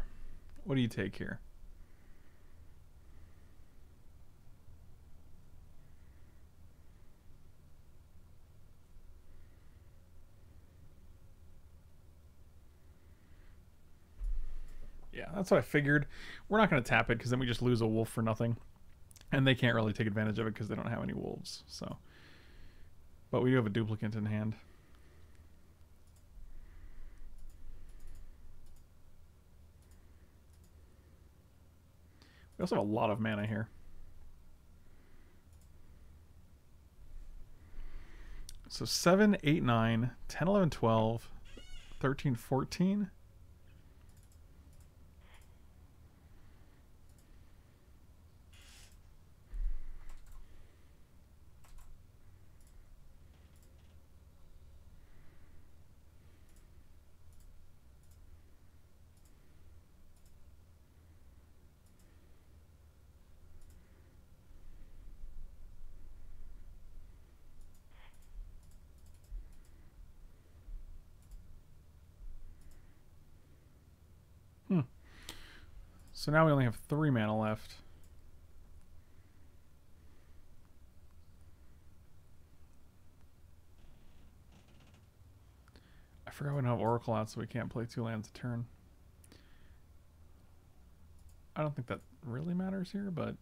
What do you take here? Yeah, that's what I figured. We're not going to tap it because then we just lose a wolf for nothing. And they can't really take advantage of it because they don't have any wolves. So, but we do have a duplicate in hand. We also have a lot of mana here. So seven, eight, nine, ten, eleven, twelve, thirteen, fourteen. So now we only have three mana left. I forgot we don't have Oracle out, so we can't play two lands a turn. I don't think that really matters here, but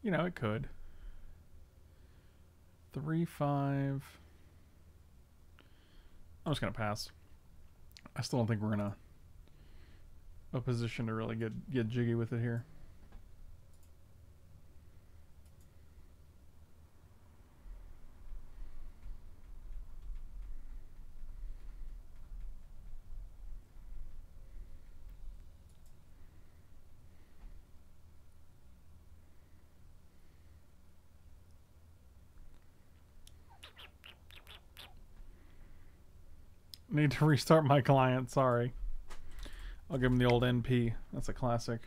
you know, it could. Three, five. I'm just gonna pass. I still don't think we're in a a position to really get get jiggy with it here. Need to restart my client, sorry. I'll give him the old N P. That's a classic.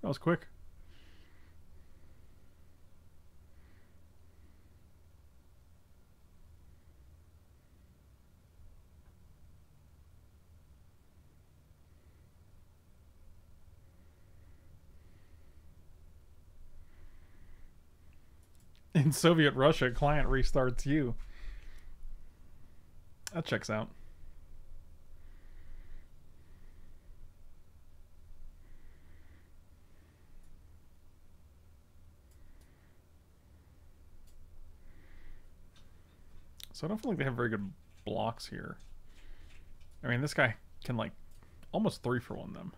That was quick. In Soviet Russia, client restarts you. That checks out. So I don't feel like they have very good blocks here. I mean, this guy can like almost three for one them.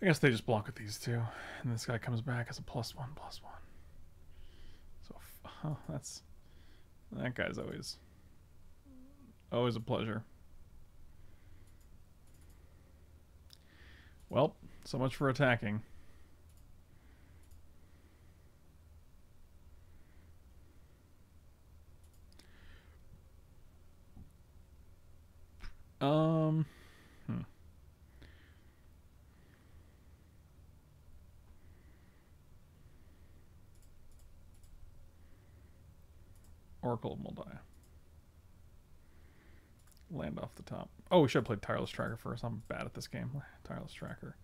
I guess they just block with these two. And this guy comes back as a plus one, plus one. Oh, that's that guy's always always a pleasure. Well, so much for attacking. Um, hmm. Oracle of Moldiah. Land off the top. Oh, we should have played Tireless Tracker first. I'm bad at this game. Tireless Tracker.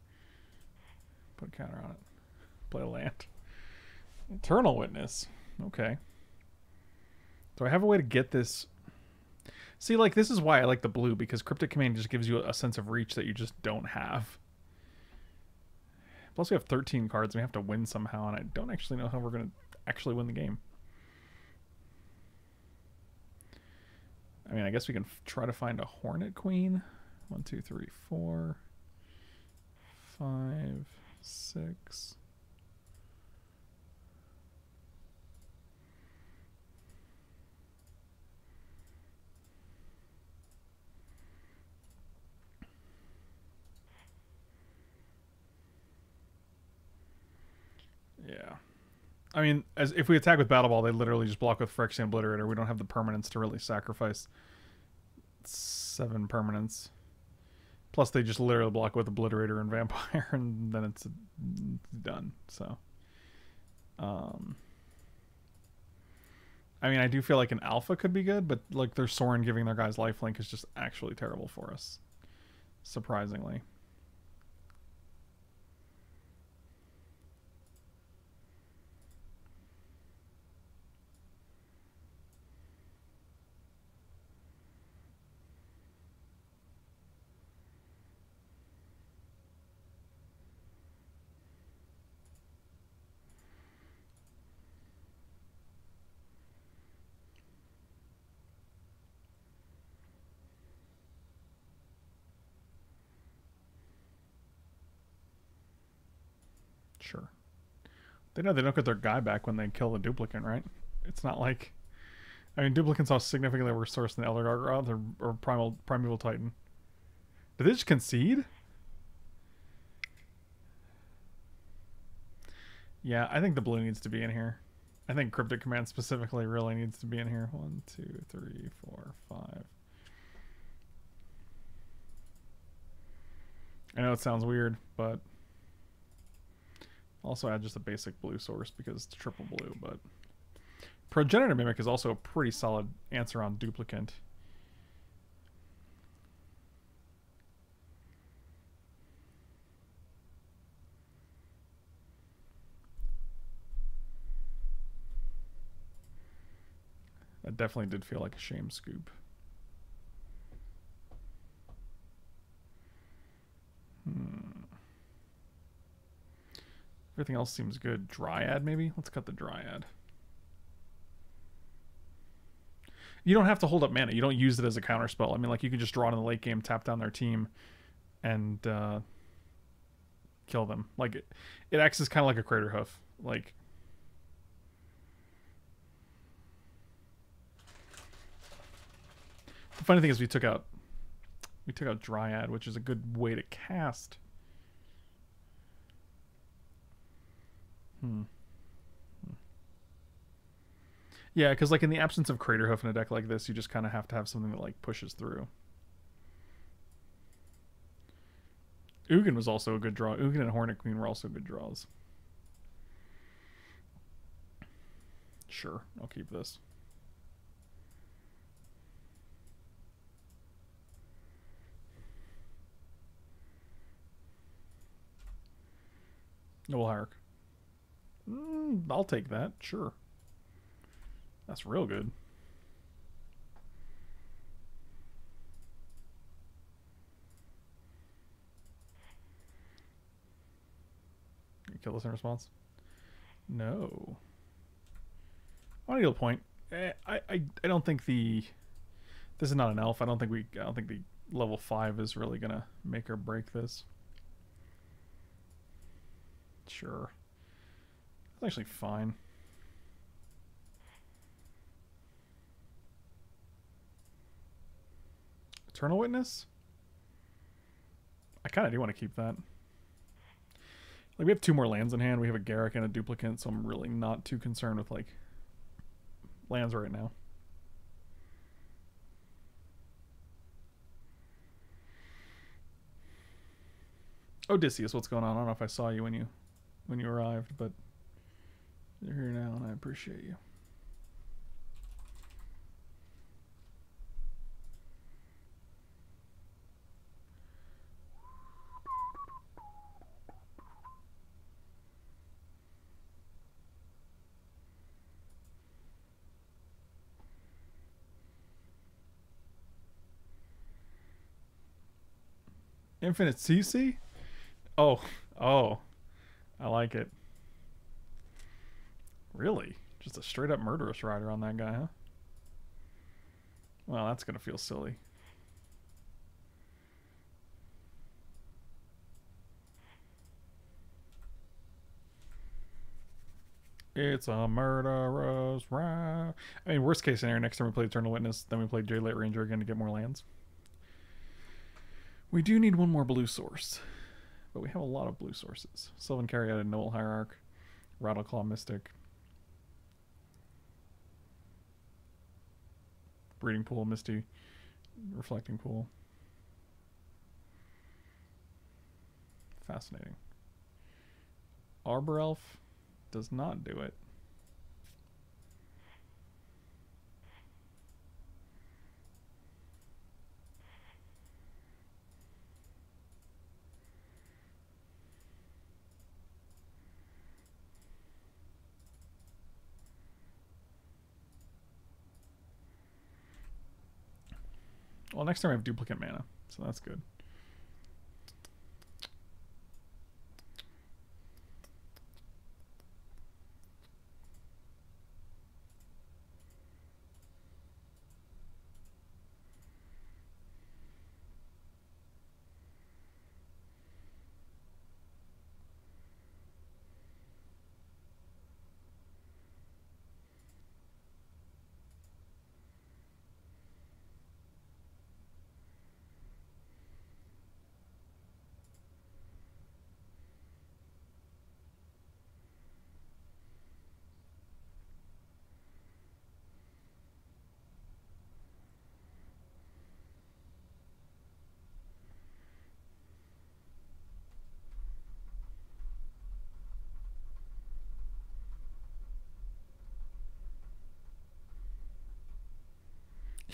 Put a counter on it. Play a land. Eternal Witness. Okay. Do I have a way to get this? See, like, this is why I like the blue, because Cryptic Command just gives you a sense of reach that you just don't have. Plus we have thirteen cards and we have to win somehow, and I don't actually know how we're going to actually win the game. I mean, I guess we can f try to find a Hornet Queen. One, two, three, four, five, six. Yeah. I mean, as if we attack with Battle Ball, they literally just block with Phyrexian Obliterator. We don't have the permanents to really sacrifice. Seven permanents. Plus, they just literally block with Obliterator and Vampire, and then it's done. So, um, I mean, I do feel like an Alpha could be good, but like their Sorin giving their guys lifelink is just actually terrible for us, surprisingly. Sure. They know they don't get their guy back when they kill the duplicate, right? It's not like... I mean, duplicates are significantly worse source than Elder Gargoth or, or Primal, Primeval Titan. Did they just concede? Yeah, I think the blue needs to be in here. I think Cryptic Command specifically really needs to be in here. One, two, three, four, five. I know it sounds weird, but... Also add just a basic blue source because it's triple blue, but... Progenitor Mimic is also a pretty solid answer on duplicant. That definitely did feel like a shame scoop. Hmm... Everything else seems good. Dryad, maybe? Let's cut the Dryad. You don't have to hold up mana. You don't use it as a counterspell. I mean, like, you could just draw it in the late game, tap down their team, and uh, kill them. Like, it, it acts as kind of like a Crater Hoof. Like, the funny thing is we took out, we took out Dryad, which is a good way to cast... Hmm. hmm. Yeah, because like in the absence of Crater Hoof in a deck like this, you just kind of have to have something that like pushes through. Ugin was also a good draw. Ugin and Hornet Queen were also good draws. Sure, I'll keep this. Noble Hierarch. Mm, I'll take that, sure. That's real good. You kill this in response? No. I want to get a point. I, I I don't think the this is not an elf. I don't think we I don't think the level five is really gonna make or break this. Sure. It's actually fine. Eternal Witness? I kind of do want to keep that. Like, we have two more lands in hand. We have a Garrick and a Duplicant, so I'm really not too concerned with, like, lands right now. Odysseus, what's going on? I don't know if I saw you when you when you arrived, but you're here now, and I appreciate you. Infinite C C? Oh, oh, I like it. Really? Just a straight up murderous rider on that guy, huh? Well, that's gonna feel silly. It's a murderous ride. I mean, worst case scenario, next time we play Eternal Witness, then we play Jade-Late Ranger again to get more lands. We do need one more blue source, but we have a lot of blue sources. Sylvan Caryatid, Noel Hierarch, Rattleclaw Mystic, Breeding Pool, Misty, Reflecting Pool. Fascinating. Arbor Elf does not do it. Well, next time I have duplicate mana, so that's good.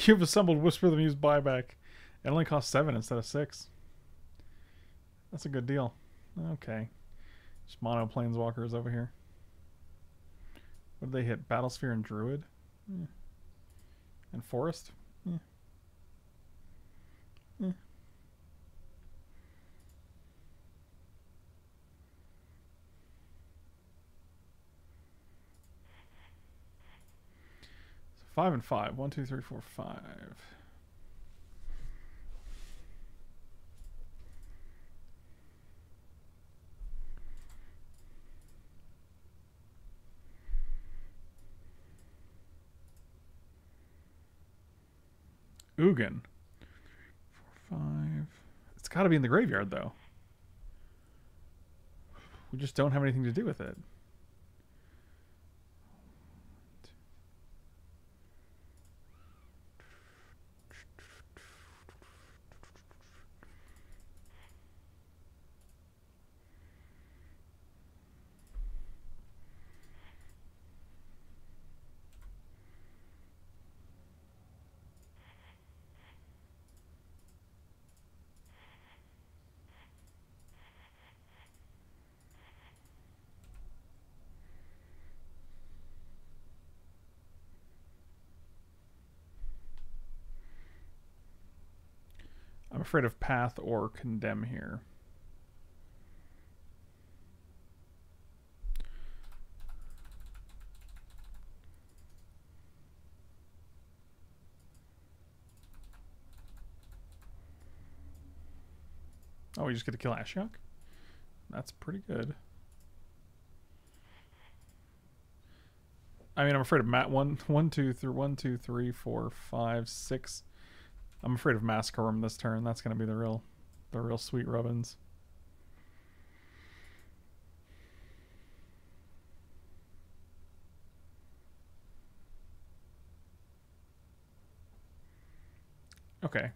You've assembled Whisper the Muse buyback. It only costs seven instead of six. That's a good deal. Okay. Just mono planeswalkers over here. What did they hit? Battlesphere and Druid? Yeah. And Forest? Yeah. Yeah. Five and five. One, two, three, four, five. Ugin. Four, five. It's got to be in the graveyard, though. We just don't have anything to do with it. Afraid of Path or Condemn here. Oh, we just get to kill Ashiok? That's pretty good. I mean, I'm afraid of Mat one, one, two, three, one, two, three, four, five, six. I'm afraid of Mascarum this turn. That's going to be the real, the real sweet rubbins. Okay.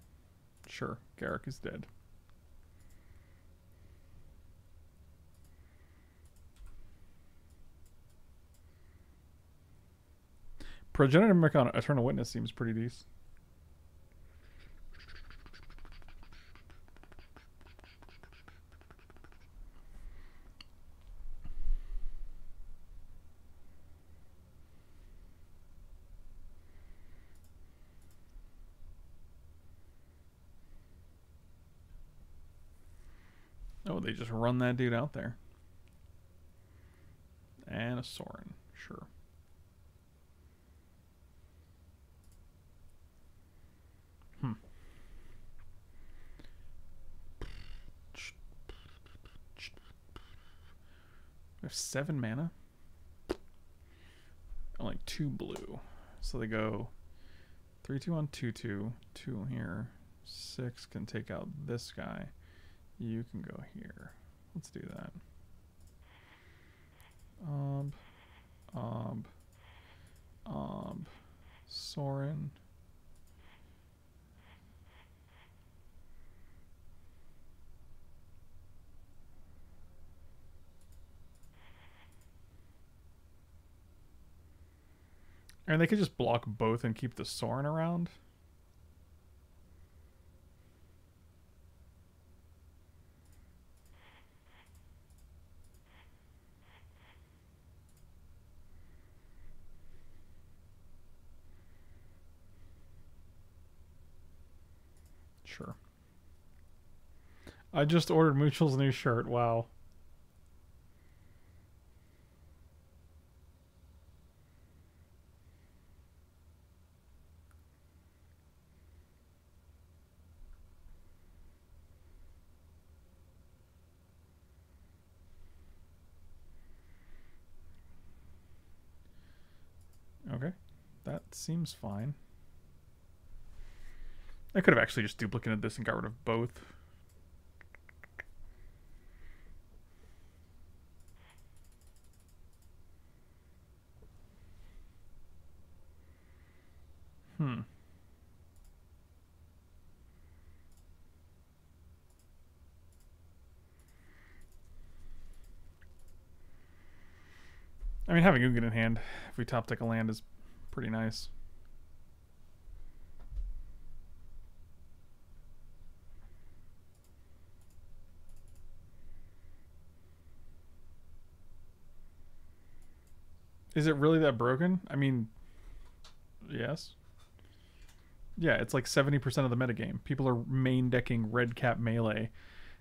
Sure. Garrick is dead. Progenitor mech on Eternal Witness seems pretty decent. Oh, they just run that dude out there. And a Sorin, sure. Hmm. We have seven mana. Only like two blue. So they go three two on two two. Two here. Six can take out this guy. You can go here. Let's do that. Um, um, um, Sorin. And they could just block both and keep the Sorin around. Sure. I just ordered Mutual's new shirt. Wow. Okay. That seems fine. I could have actually just duplicated this and got rid of both. Hmm. I mean, having Ugin in hand, if we top deck a land, is pretty nice. Is it really that broken? I mean, yes. Yeah, it's like seventy percent of the metagame. People are main decking red cap melee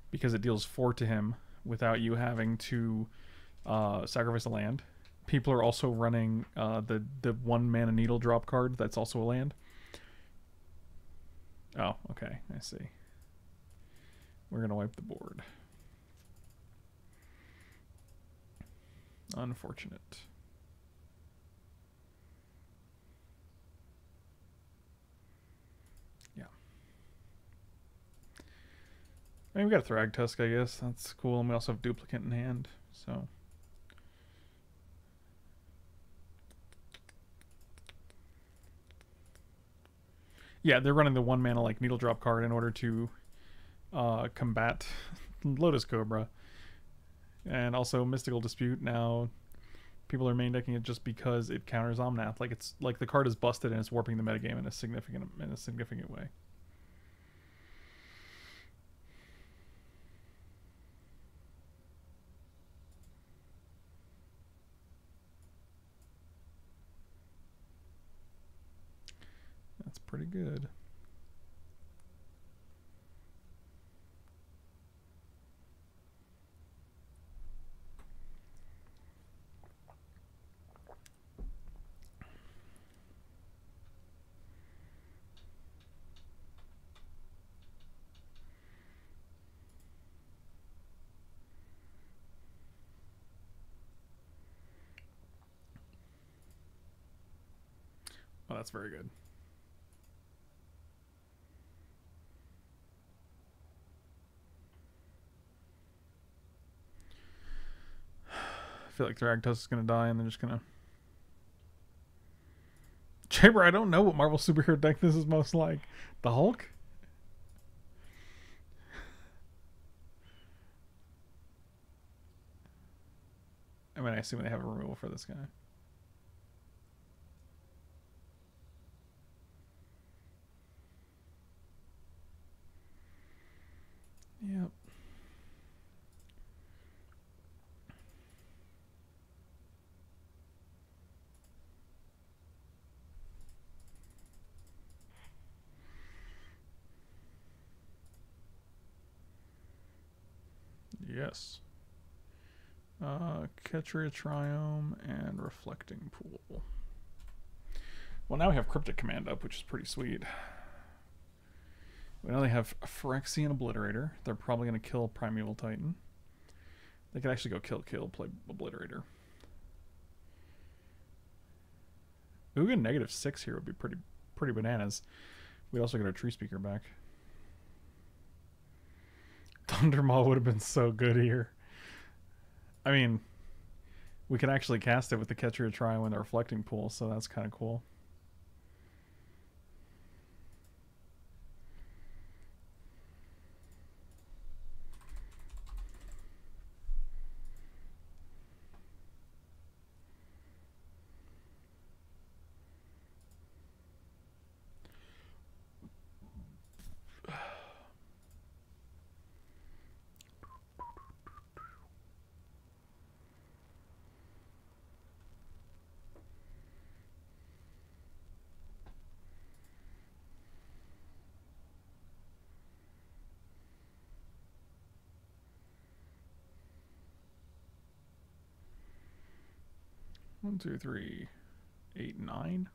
because it deals four to him without you having to uh, sacrifice a land. People are also running uh, the, the one mana needle drop card that's also a land. Oh, okay, I see. We're going to wipe the board. Unfortunate. I mean, we got a Thrag Tusk, I guess. That's cool. And we also have Duplicate in hand, so. Yeah, they're running the one mana, like, Needle Drop card in order to uh, combat Lotus Cobra. And also Mystical Dispute. Now, people are main decking it just because it counters Omnath. Like, it's, like the card is busted and it's warping the metagame in a significant, in a significant way. That's pretty good. Well, that's very good. I feel like Thrag Tusk is going to die and they're just going to... Chamber, I don't know what Marvel superhero deck this is most like. The Hulk? mean, I assume they have a removal for this guy. Yep. Yes. Uh, Ketria Triome and Reflecting Pool. Well, now we have Cryptic Command up, which is pretty sweet. We know they have Phyrexian Obliterator. They're probably going to kill Primeval Titan. They could actually go kill, kill, play Obliterator. Ugin negative six here would be pretty, pretty bananas. We'd also get our Tree Speaker back. Thundermaw would have been so good here. I mean, we could actually cast it with the Ketria Triome and the Reflecting Pool, so that's kind of cool. One, two, three, eight, nine.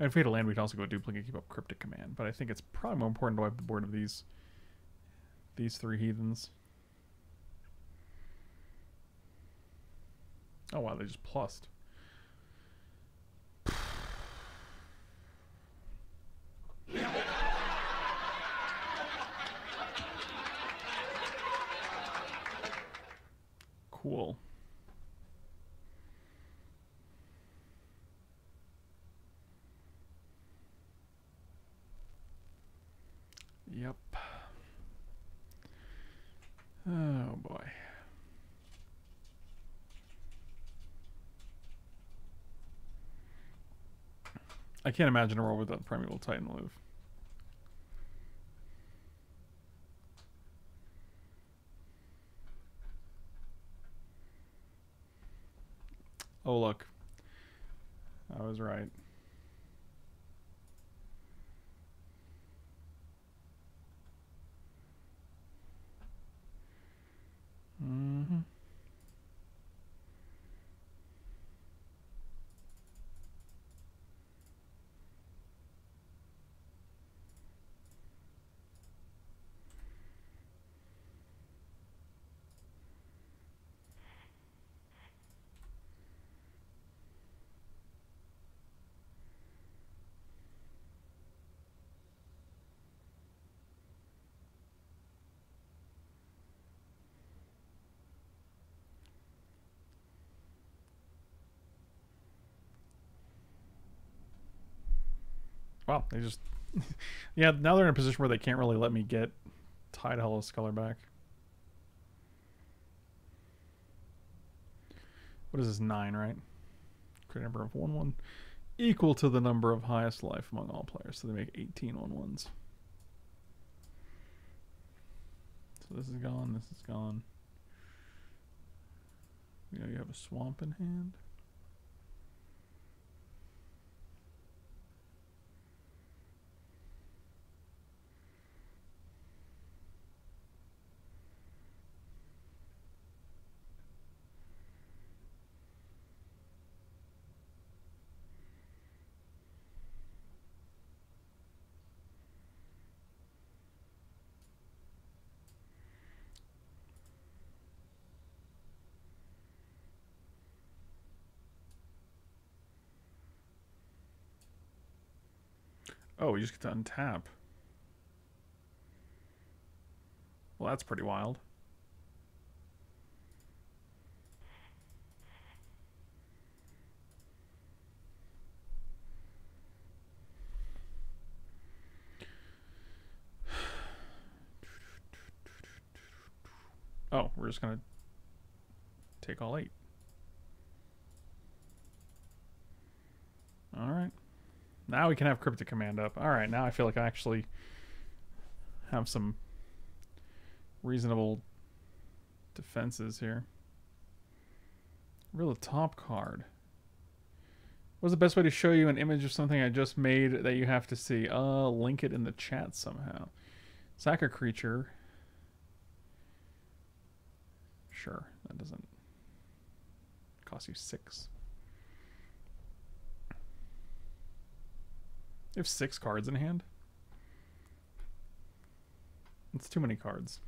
And if we had a land, we'd also go duplicate, keep up Cryptic Command. But I think it's probably more important to wipe the board of these these three heathens. Oh wow, they just plussed. Cool. Yep. Oh boy. I can't imagine a world without Primeval Titan live. Oh look. I was right. Mm-hmm. Wow, they just... yeah, now they're in a position where they can't really let me get Tide Hollow Scholar back. What is this, nine, right? Create a number of one, one, equal to the number of highest life among all players. So they make eighteen one ones. So this is gone, this is gone. You know, you have a swamp in hand. Oh, you just get to untap. Well, that's pretty wild. Oh, we're just gonna take all eight. All right. Now we can have Cryptic Command up. All right, now I feel like I actually have some reasonable defenses here. Reveal a top card. What's the best way to show you an image of something I just made that you have to see? Uh, link it in the chat somehow. Sack a creature. Sure, that doesn't cost you six. You have six cards in hand? It's too many cards.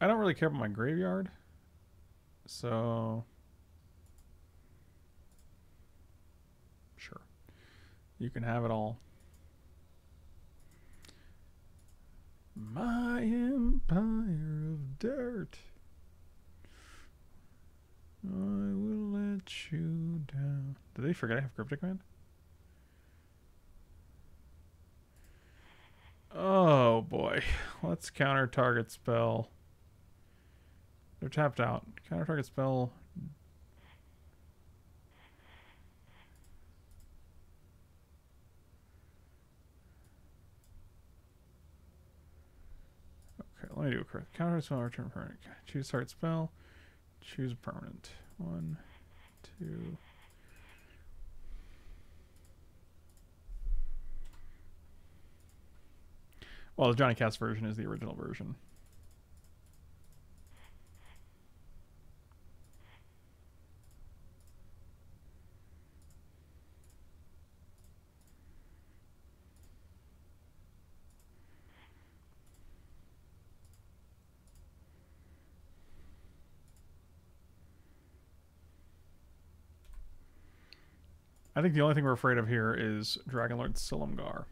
I don't really care about my graveyard, so sure. You can have it all. My empire of dirt. I will let you down. Did they forget I have Cryptic Command? Oh boy. Let's counter target spell. They're tapped out. Counter target spell. Let me do a crit. Counter spell, return permanent. Choose target spell. Choose permanent. One, two. Well, the Johnny Cass version is the original version. I think the only thing we're afraid of here is Dragonlord Silumgar.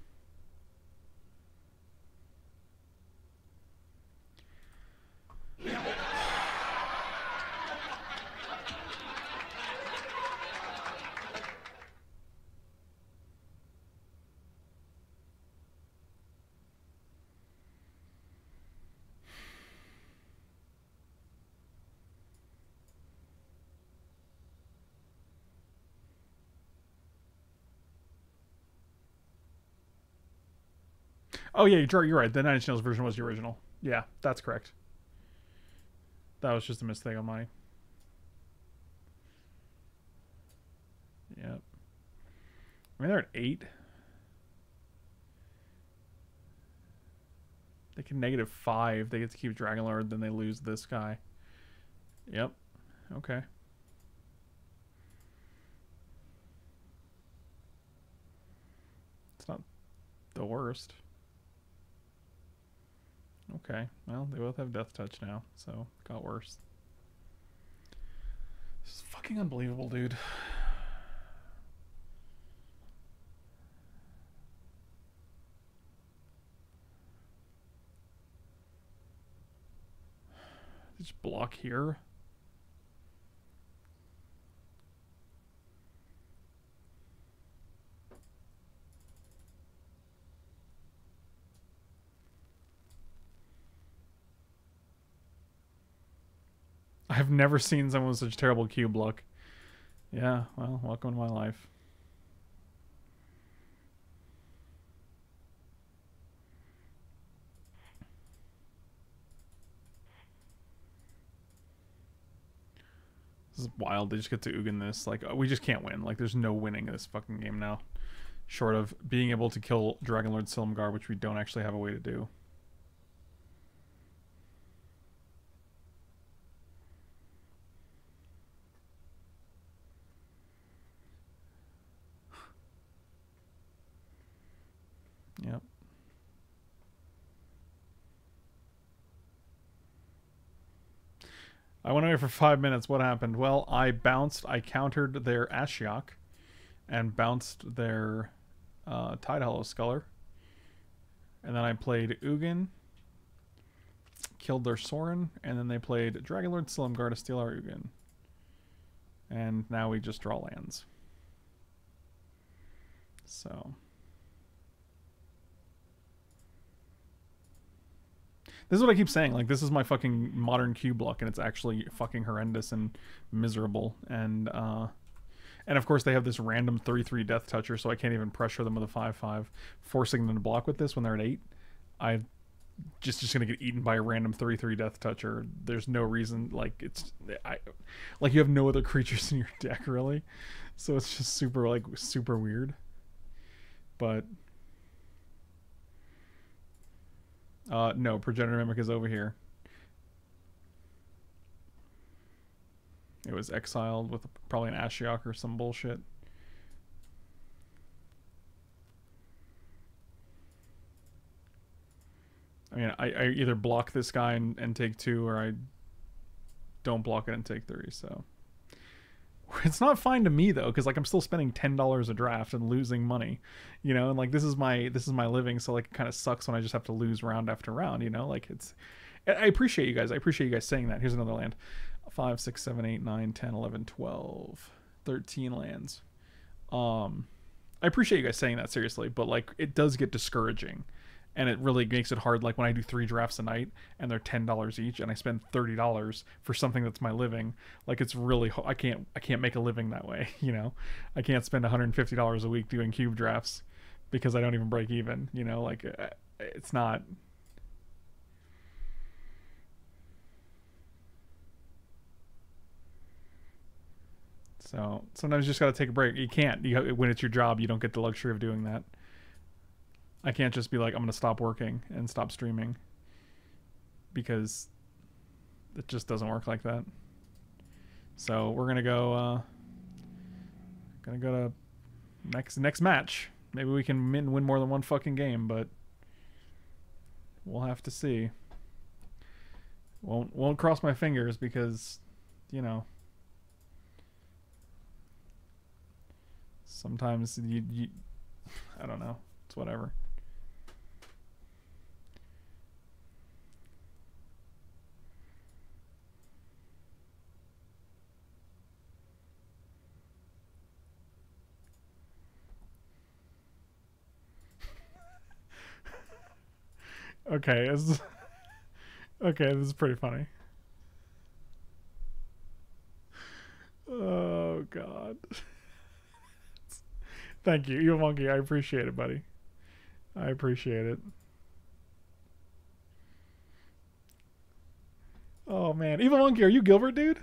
Oh yeah, you're right. The Nine Inch Nails version was the original. Yeah, that's correct. That was just a mistake on mine. Yep. I mean, they're at eight. They can negative five. They get to keep Dragonlord, then they lose this guy. Yep. Okay. It's not the worst. Okay, well, they both have Death Touch now, so it got worse. This is fucking unbelievable, dude. Just block here. I've never seen someone with such terrible Q block. Yeah, well, welcome to my life. This is wild. They just get to Ugin this. Like, we just can't win. Like, there's no winning this fucking game now. Short of being able to kill Dragonlord Silumgar, which we don't actually have a way to do. Yep. I went away for five minutes. What happened? Well, I bounced. I countered their Ashiok and bounced their uh, Tidehollow Sculler. And then I played Ugin, killed their Sorin, and then they played Dragonlord Silumgar to steal our Ugin. And now we just draw lands. So this is what I keep saying, like, this is my fucking modern cube luck, and it's actually fucking horrendous and miserable. And uh, and of course they have this random three three death toucher, so I can't even pressure them with a five five, forcing them to block with this when they're at eight. I'm just just gonna get eaten by a random three three death toucher. There's no reason, like, it's I, like you have no other creatures in your deck really, so it's just super like super weird. But. Uh, no, Progenitor Mimic is over here. It was exiled with probably an Ashiok or some bullshit. I mean, I, I either block this guy and, and take two, or I don't block it and take three, so... It's not fine to me though, because like I'm still spending ten dollars a draft and losing money, you know, and like this is my this is my living. So like it kind of sucks when I just have to lose round after round, you know. Like it's, I appreciate you guys. I appreciate you guys saying that. Here's another land: five, six, seven, eight, nine, ten, eleven, twelve, thirteen lands. Um, I appreciate you guys saying that seriously, but like it does get discouraging, and it really makes it hard. Like when I do three drafts a night and they're ten dollars each and I spend thirty dollars for something that's my living, like it's really, I can't, I can't make a living that way. You know, I can't spend one hundred fifty dollars a week doing cube drafts because I don't even break even, you know, like it's not. So sometimes you just got to take a break. You can't, you, when it's your job, you don't get the luxury of doing that. I can't just be like, I'm going to stop working and stop streaming, because it just doesn't work like that. So we're going to go, uh, going to go to next, next match. Maybe we can min win more than one fucking game, but we'll have to see. Won't, won't cross my fingers because, you know, sometimes you, you I don't know. It's whatever. Okay, it's okay, this is pretty funny. Oh god. Thank you, you monkey. I appreciate it, buddy. I appreciate it. Oh man, Evil Monkey, are you Gilbert, dude?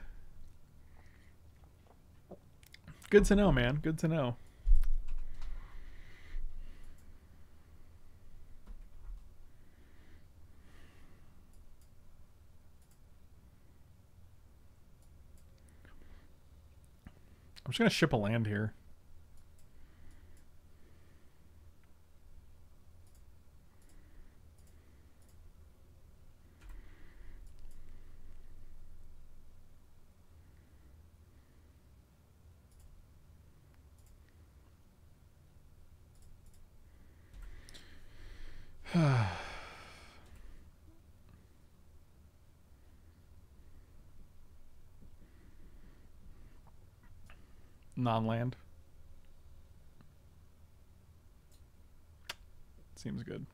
Good to know, man. Good to know. I'm just gonna ship a land here. Non-land. Seems good.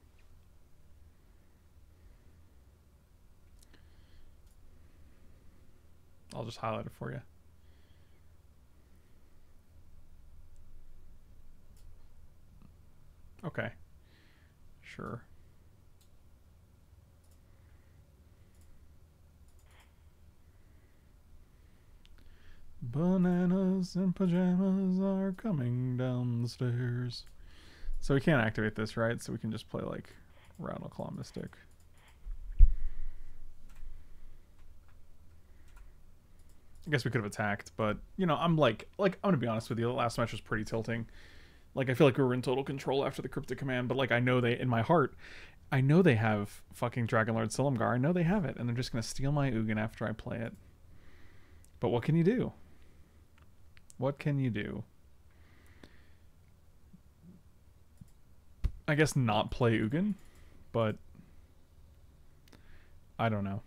I'll just highlight it for you. Okay. Sure. Bananas and pajamas are coming down the stairs. So we can't activate this, right? So we can just play like Rattleclaw Mystic. I guess we could have attacked, but you know, I'm like, like I'm gonna be honest with you. The last match was pretty tilting. Like I feel like we were in total control after the Cryptic Command, but like I know they, in my heart, I know they have fucking Dragonlord Silumgar. I know they have it, and they're just gonna steal my Ugin after I play it. But what can you do? What can you do? I guess not play Ugin, but I don't know.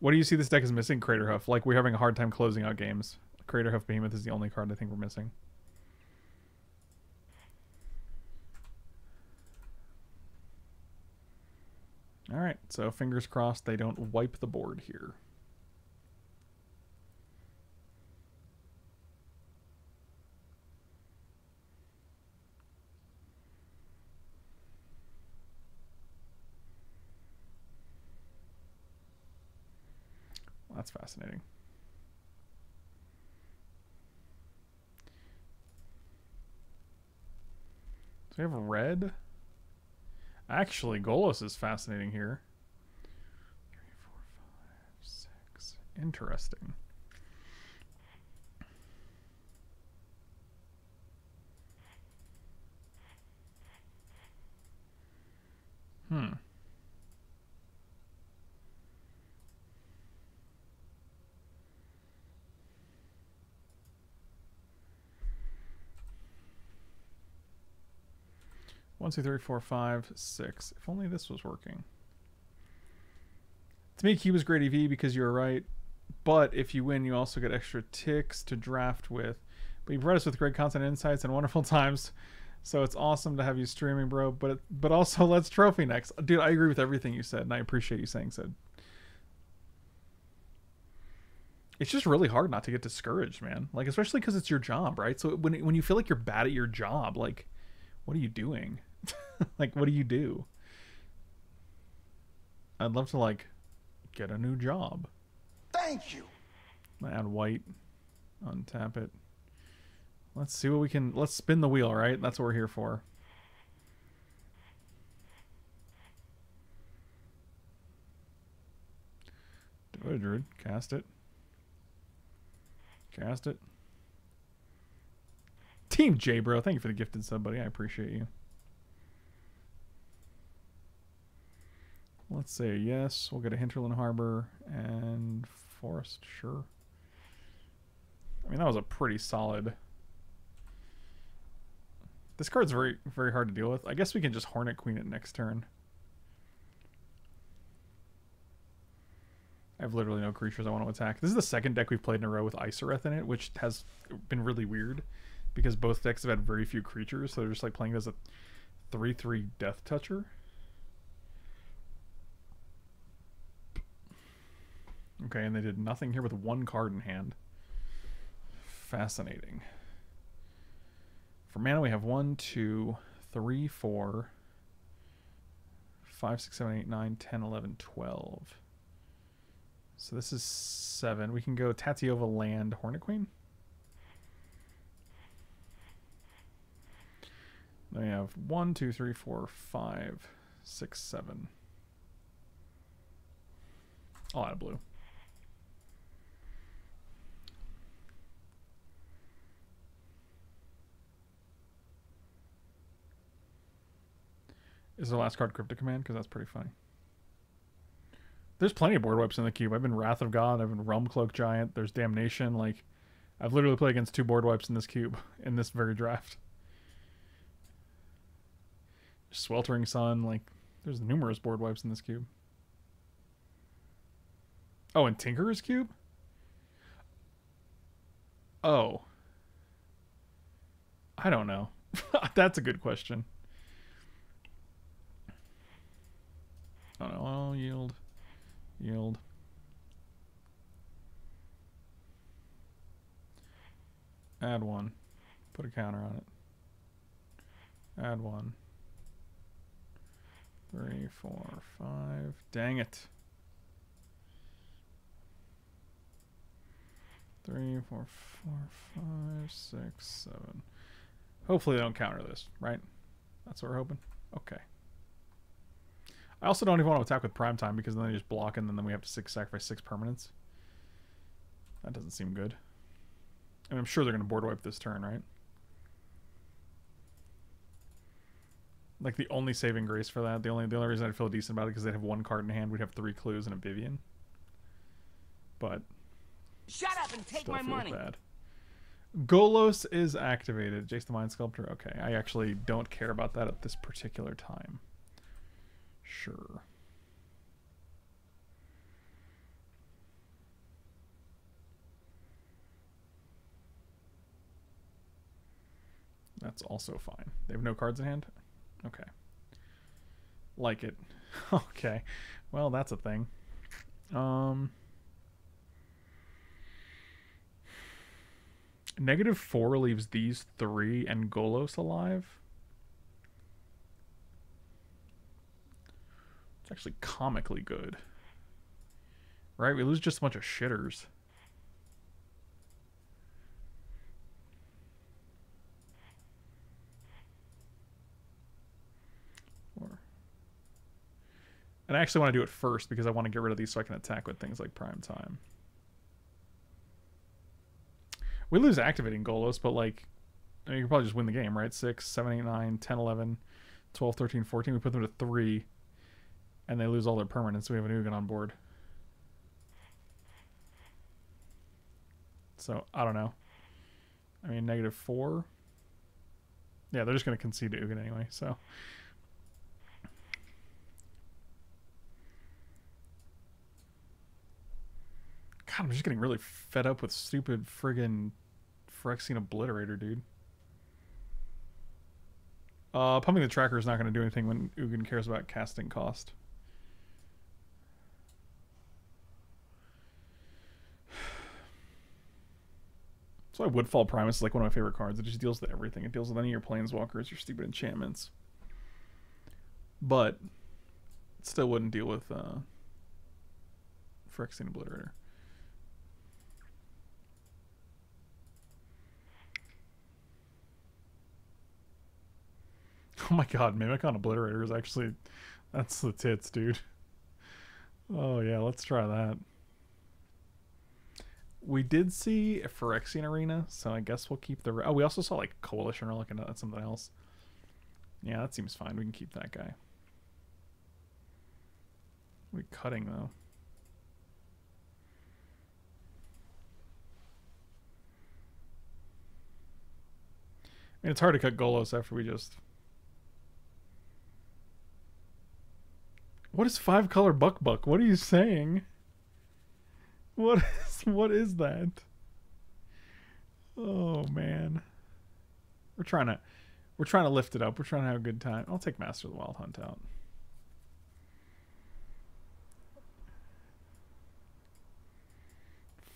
What do you see this deck is missing? Craterhoof. Like, we're having a hard time closing out games. Craterhoof Behemoth is the only card I think we're missing. All right, so fingers crossed they don't wipe the board here. Well, that's fascinating. So we have a red. Actually, Golos is fascinating here. Three, four, five, six. Interesting. Hmm. One, two, three, four, five, six. If only this was working. To me, Cube is great E V because you're right. But if you win, you also get extra ticks to draft with. But you've brought us with great content, insights, and wonderful times. So it's awesome to have you streaming, bro. But it, but also, let's trophy next. Dude, I agree with everything you said, and I appreciate you saying so. It's just really hard not to get discouraged, man. Like, especially because it's your job, right? So when, when you feel like you're bad at your job, like, what are you doing? Like, what do you do? I'd love to, like, get a new job. Thank you. Add white. Untap it. Let's see what we can... Let's spin the wheel, right? That's what we're here for. Devoted Druid. Cast it. Cast it. Team J, bro. Thank you for the gifted sub, buddy. I appreciate you. Let's say yes. We'll get a Hinterland Harbor and Forest. Sure. I mean, that was a pretty solid... This card's very, very hard to deal with. I guess we can just Hornet Queen it next turn. I have literally no creatures I want to attack. This is the second deck we've played in a row with Isereth in it, which has been really weird. Because both decks have had very few creatures, so they're just like playing as a three three Death Toucher. Okay, and they did nothing here with one card in hand. Fascinating. For mana, we have one, two, three, four, five, six, seven, eight, nine, ten, eleven, twelve. So this is seven. We can go Tatiova, land, Hornet Queen. Then we have one, two, three, four, five, six, seven. I'll add a blue. Is the last card Cryptic Command? Because that's pretty funny. There's plenty of board wipes in the cube. I've been Wrath of God. I've been Realm Cloak Giant. There's Damnation. Like, I've literally played against two board wipes in this cube in this very draft. Sweltering Sun, like, there's numerous board wipes in this cube. Oh, and Tinkerer's Cube? Oh. I don't know. That's a good question. I don't know. I'll yield. Yield. Add one. Put a counter on it. Add one. Three, four, five. Dang it. Three, four, four, five, six, seven. Hopefully they don't counter this, right? That's what we're hoping. Okay. I also don't even want to attack with Primetime because then they just block and then we have to six sacrifice six permanents. That doesn't seem good. And I'm sure they're going to board wipe this turn, right? Like, the only saving grace for that, the only the only reason I'd feel decent about it because they'd have one card in hand, we'd have three clues and a Vivian. But shut up and take my money. Bad. Golos is activated. Jace the Mind Sculptor. Okay, I actually don't care about that at this particular time. Sure. That's also fine. They have no cards in hand. Okay. like it. Okay, well, that's a thing. Um, negative four leaves these three and Golos alive. It's actually comically good. Right? We lose just a bunch of shitters. And I actually want to do it first because I want to get rid of these so I can attack with things like Prime Time. We lose activating Golos, but like, I mean, you can probably just win the game, right? six, seven, eight, nine, ten, eleven, twelve, thirteen, fourteen. We put them to three, and they lose all their permanents. We have an Ugin on board. So, I don't know. I mean, negative four. Yeah, they're just going to concede to Ugin anyway, so... God, I'm just getting really fed up with stupid friggin' Phyrexian Obliterator, dude. Uh, pumping the tracker is not going to do anything when Ugin cares about casting cost. So I Woodfall Primus is like one of my favorite cards. It just deals with everything. It deals with any of your planeswalkers, your stupid enchantments. But it still wouldn't deal with uh, Phyrexian Obliterator. Oh my god, Mimic on Obliterator is actually... That's the tits, dude. Oh yeah, let's try that. We did see a Phyrexian Arena, so I guess we'll keep the... Oh, we also saw like Coalition Relic and something else. Yeah, that seems fine. We can keep that guy. We're cutting, though. I mean, it's hard to cut Golos after we just... What is five color buck buck? What are you saying? What is what is that? Oh man. We're trying to we're trying to lift it up. We're trying to have a good time. I'll take Master of the Wild Hunt out.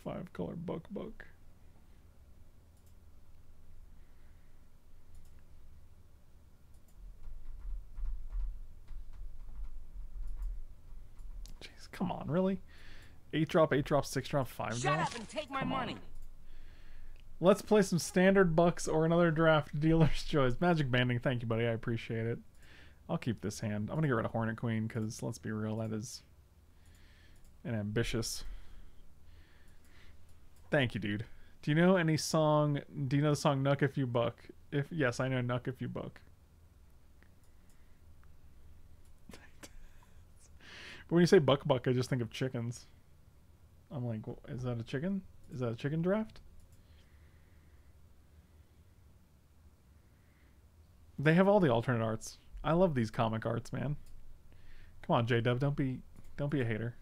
Five color buck buck. Come on, really? Eight drop, eight drop, six drop, five drop. Shut up and take my money. Let's play some standard bucks or another draft. Dealer's choice. Magic Banding, thank you, buddy. I appreciate it. I'll keep this hand. I'm gonna get rid of Hornet Queen because let's be real, that is an ambitious. Thank you, dude. Do you know any song? Do you know the song "Nuck If You Buck"? If yes, I know "Nuck If You Buck." When you say buck buck, I just think of chickens. I'm like, well, is that a chicken? Is that a chicken draft? They have all the alternate arts. I love these comic arts, man. Come on, J-Dub, don't be, don't be a hater.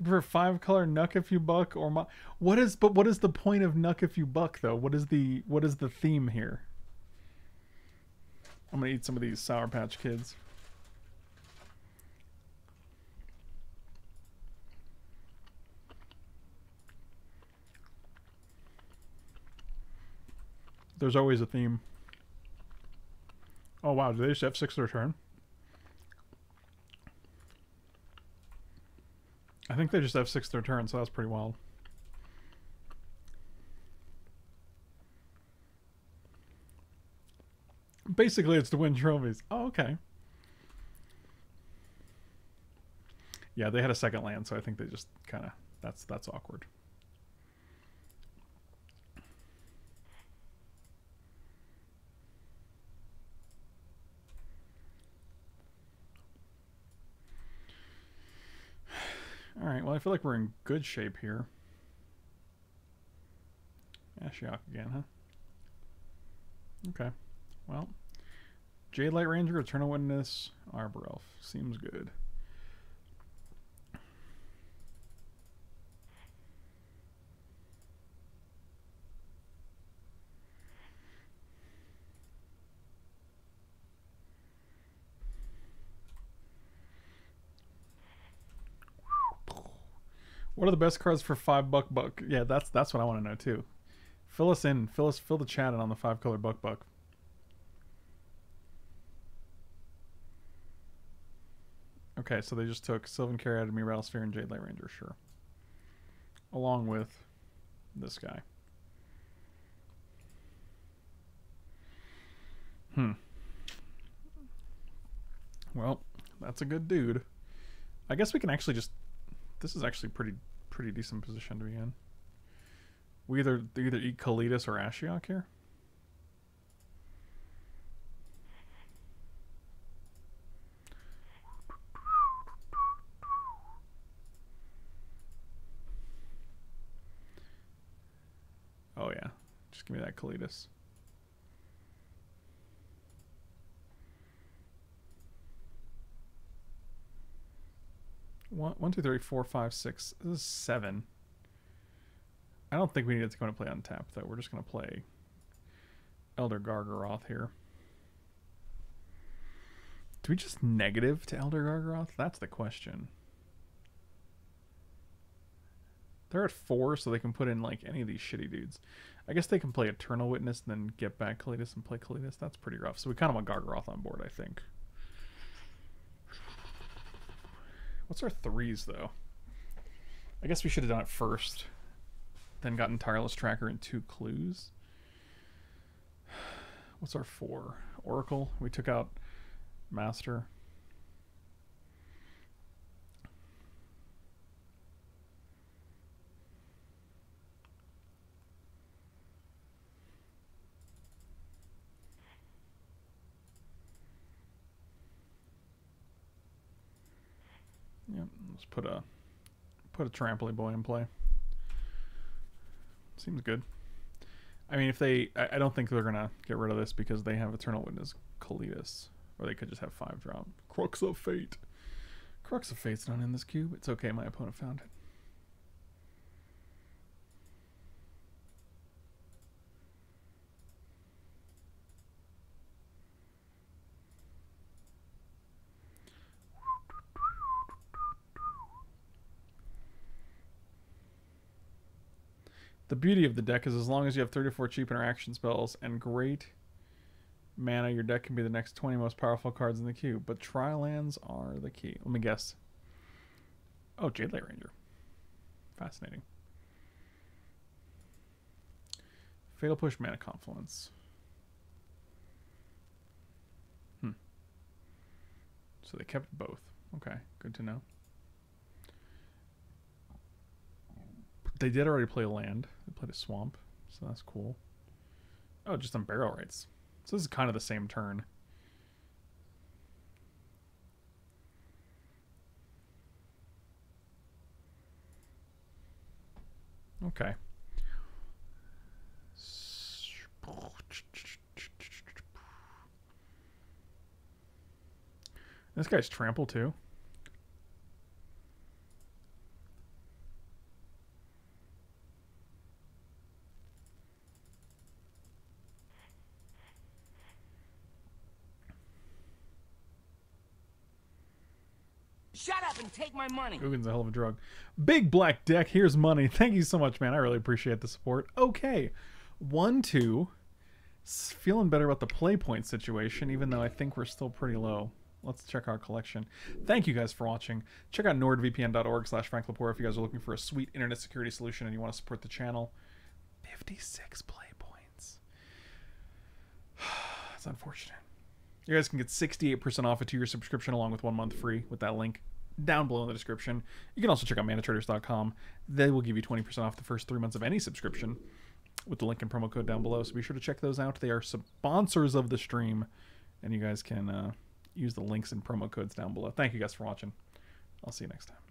Do you prefer five color Nuck If You Buck or my what is but what is the point of Nuck If You Buck though? What is the what is the theme here? I'm gonna eat some of these Sour Patch Kids. There's always a theme. Oh wow, do they just have six their turn? I think they just have six their turn, so that's pretty wild. Basically, it's to win trophies. Oh, okay. Yeah, they had a second land, so I think they just kind of... That's, that's awkward. Alright, well I feel like we're in good shape here. Ashiok again, huh? Okay. Well, Jade Light Ranger, Eternal Witness, Arbor Elf. Seems good. What are the best cards for five buck buck? Yeah, that's that's what I want to know too. Fill us in, fill us, fill the chat in on the five color buck buck. Okay, so they just took Sylvan Carry out of me, Rattlesphere, and Jade Light Ranger, sure. Along with this guy. Hmm. Well, that's a good dude. I guess we can actually just. This is actually pretty pretty decent position to be in. We either they either eat Kalidus or Ashiok here. Oh yeah, just give me that Kalidus. One, one, two, three, four, five, six. This is seven. I don't think we need to go and play on tap, though. We're just going to play Elder Gargaroth here. Do we just negative to Elder Gargaroth? That's the question. They're at four, so they can put in, like, any of these shitty dudes. I guess they can play Eternal Witness and then get back Kalidus and play Kalidus. That's pretty rough. So we kind of want Gargaroth on board, I think. What's our threes, though? I guess we should have done it first. Then gotten Tireless Tracker and two clues. What's our four? Oracle. We took out Master. Let's put a put a Trampoline Boy in play. Seems good. I mean, if they, I, I don't think they're gonna get rid of this because they have Eternal Witness, Kalidus, or they could just have five drop. Crux of Fate. Crux of Fate's not in this cube. It's okay. My opponent found it. The beauty of the deck is as long as you have thirty-four cheap interaction spells and great mana, your deck can be the next twenty most powerful cards in the queue. But tri-lands are the key. Let me guess. Oh, Jade Light Ranger. Fascinating. Fatal Push, Mana Confluence. Hmm. So they kept both. Okay, good to know. They did already play land. They played a swamp, so that's cool. Oh, just on barrel rights. So this is kind of the same turn. Okay. This guy's trample too. Take my money. Googan's a hell of a drug. Big black deck, here's money. Thank you so much, man. I really appreciate the support. Okay. One, two. Feeling better about the play point situation, even though I think we're still pretty low. Let's check our collection. Thank you guys for watching. Check out nordvpn.org slash Frank Lepore if you guys are looking for a sweet internet security solution and you want to support the channel. fifty-six play points. That's unfortunate. You guys can get sixty-eight percent off a two-year subscription along with one month free with that link. down below in the description. You can also check out mana traders dot com. They will give you twenty percent off the first three months of any subscription with the link and promo code down below. So be sure to check those out. They are sponsors of the stream, and you guys can uh, use the links and promo codes down below. Thank you guys for watching. I'll see you next time.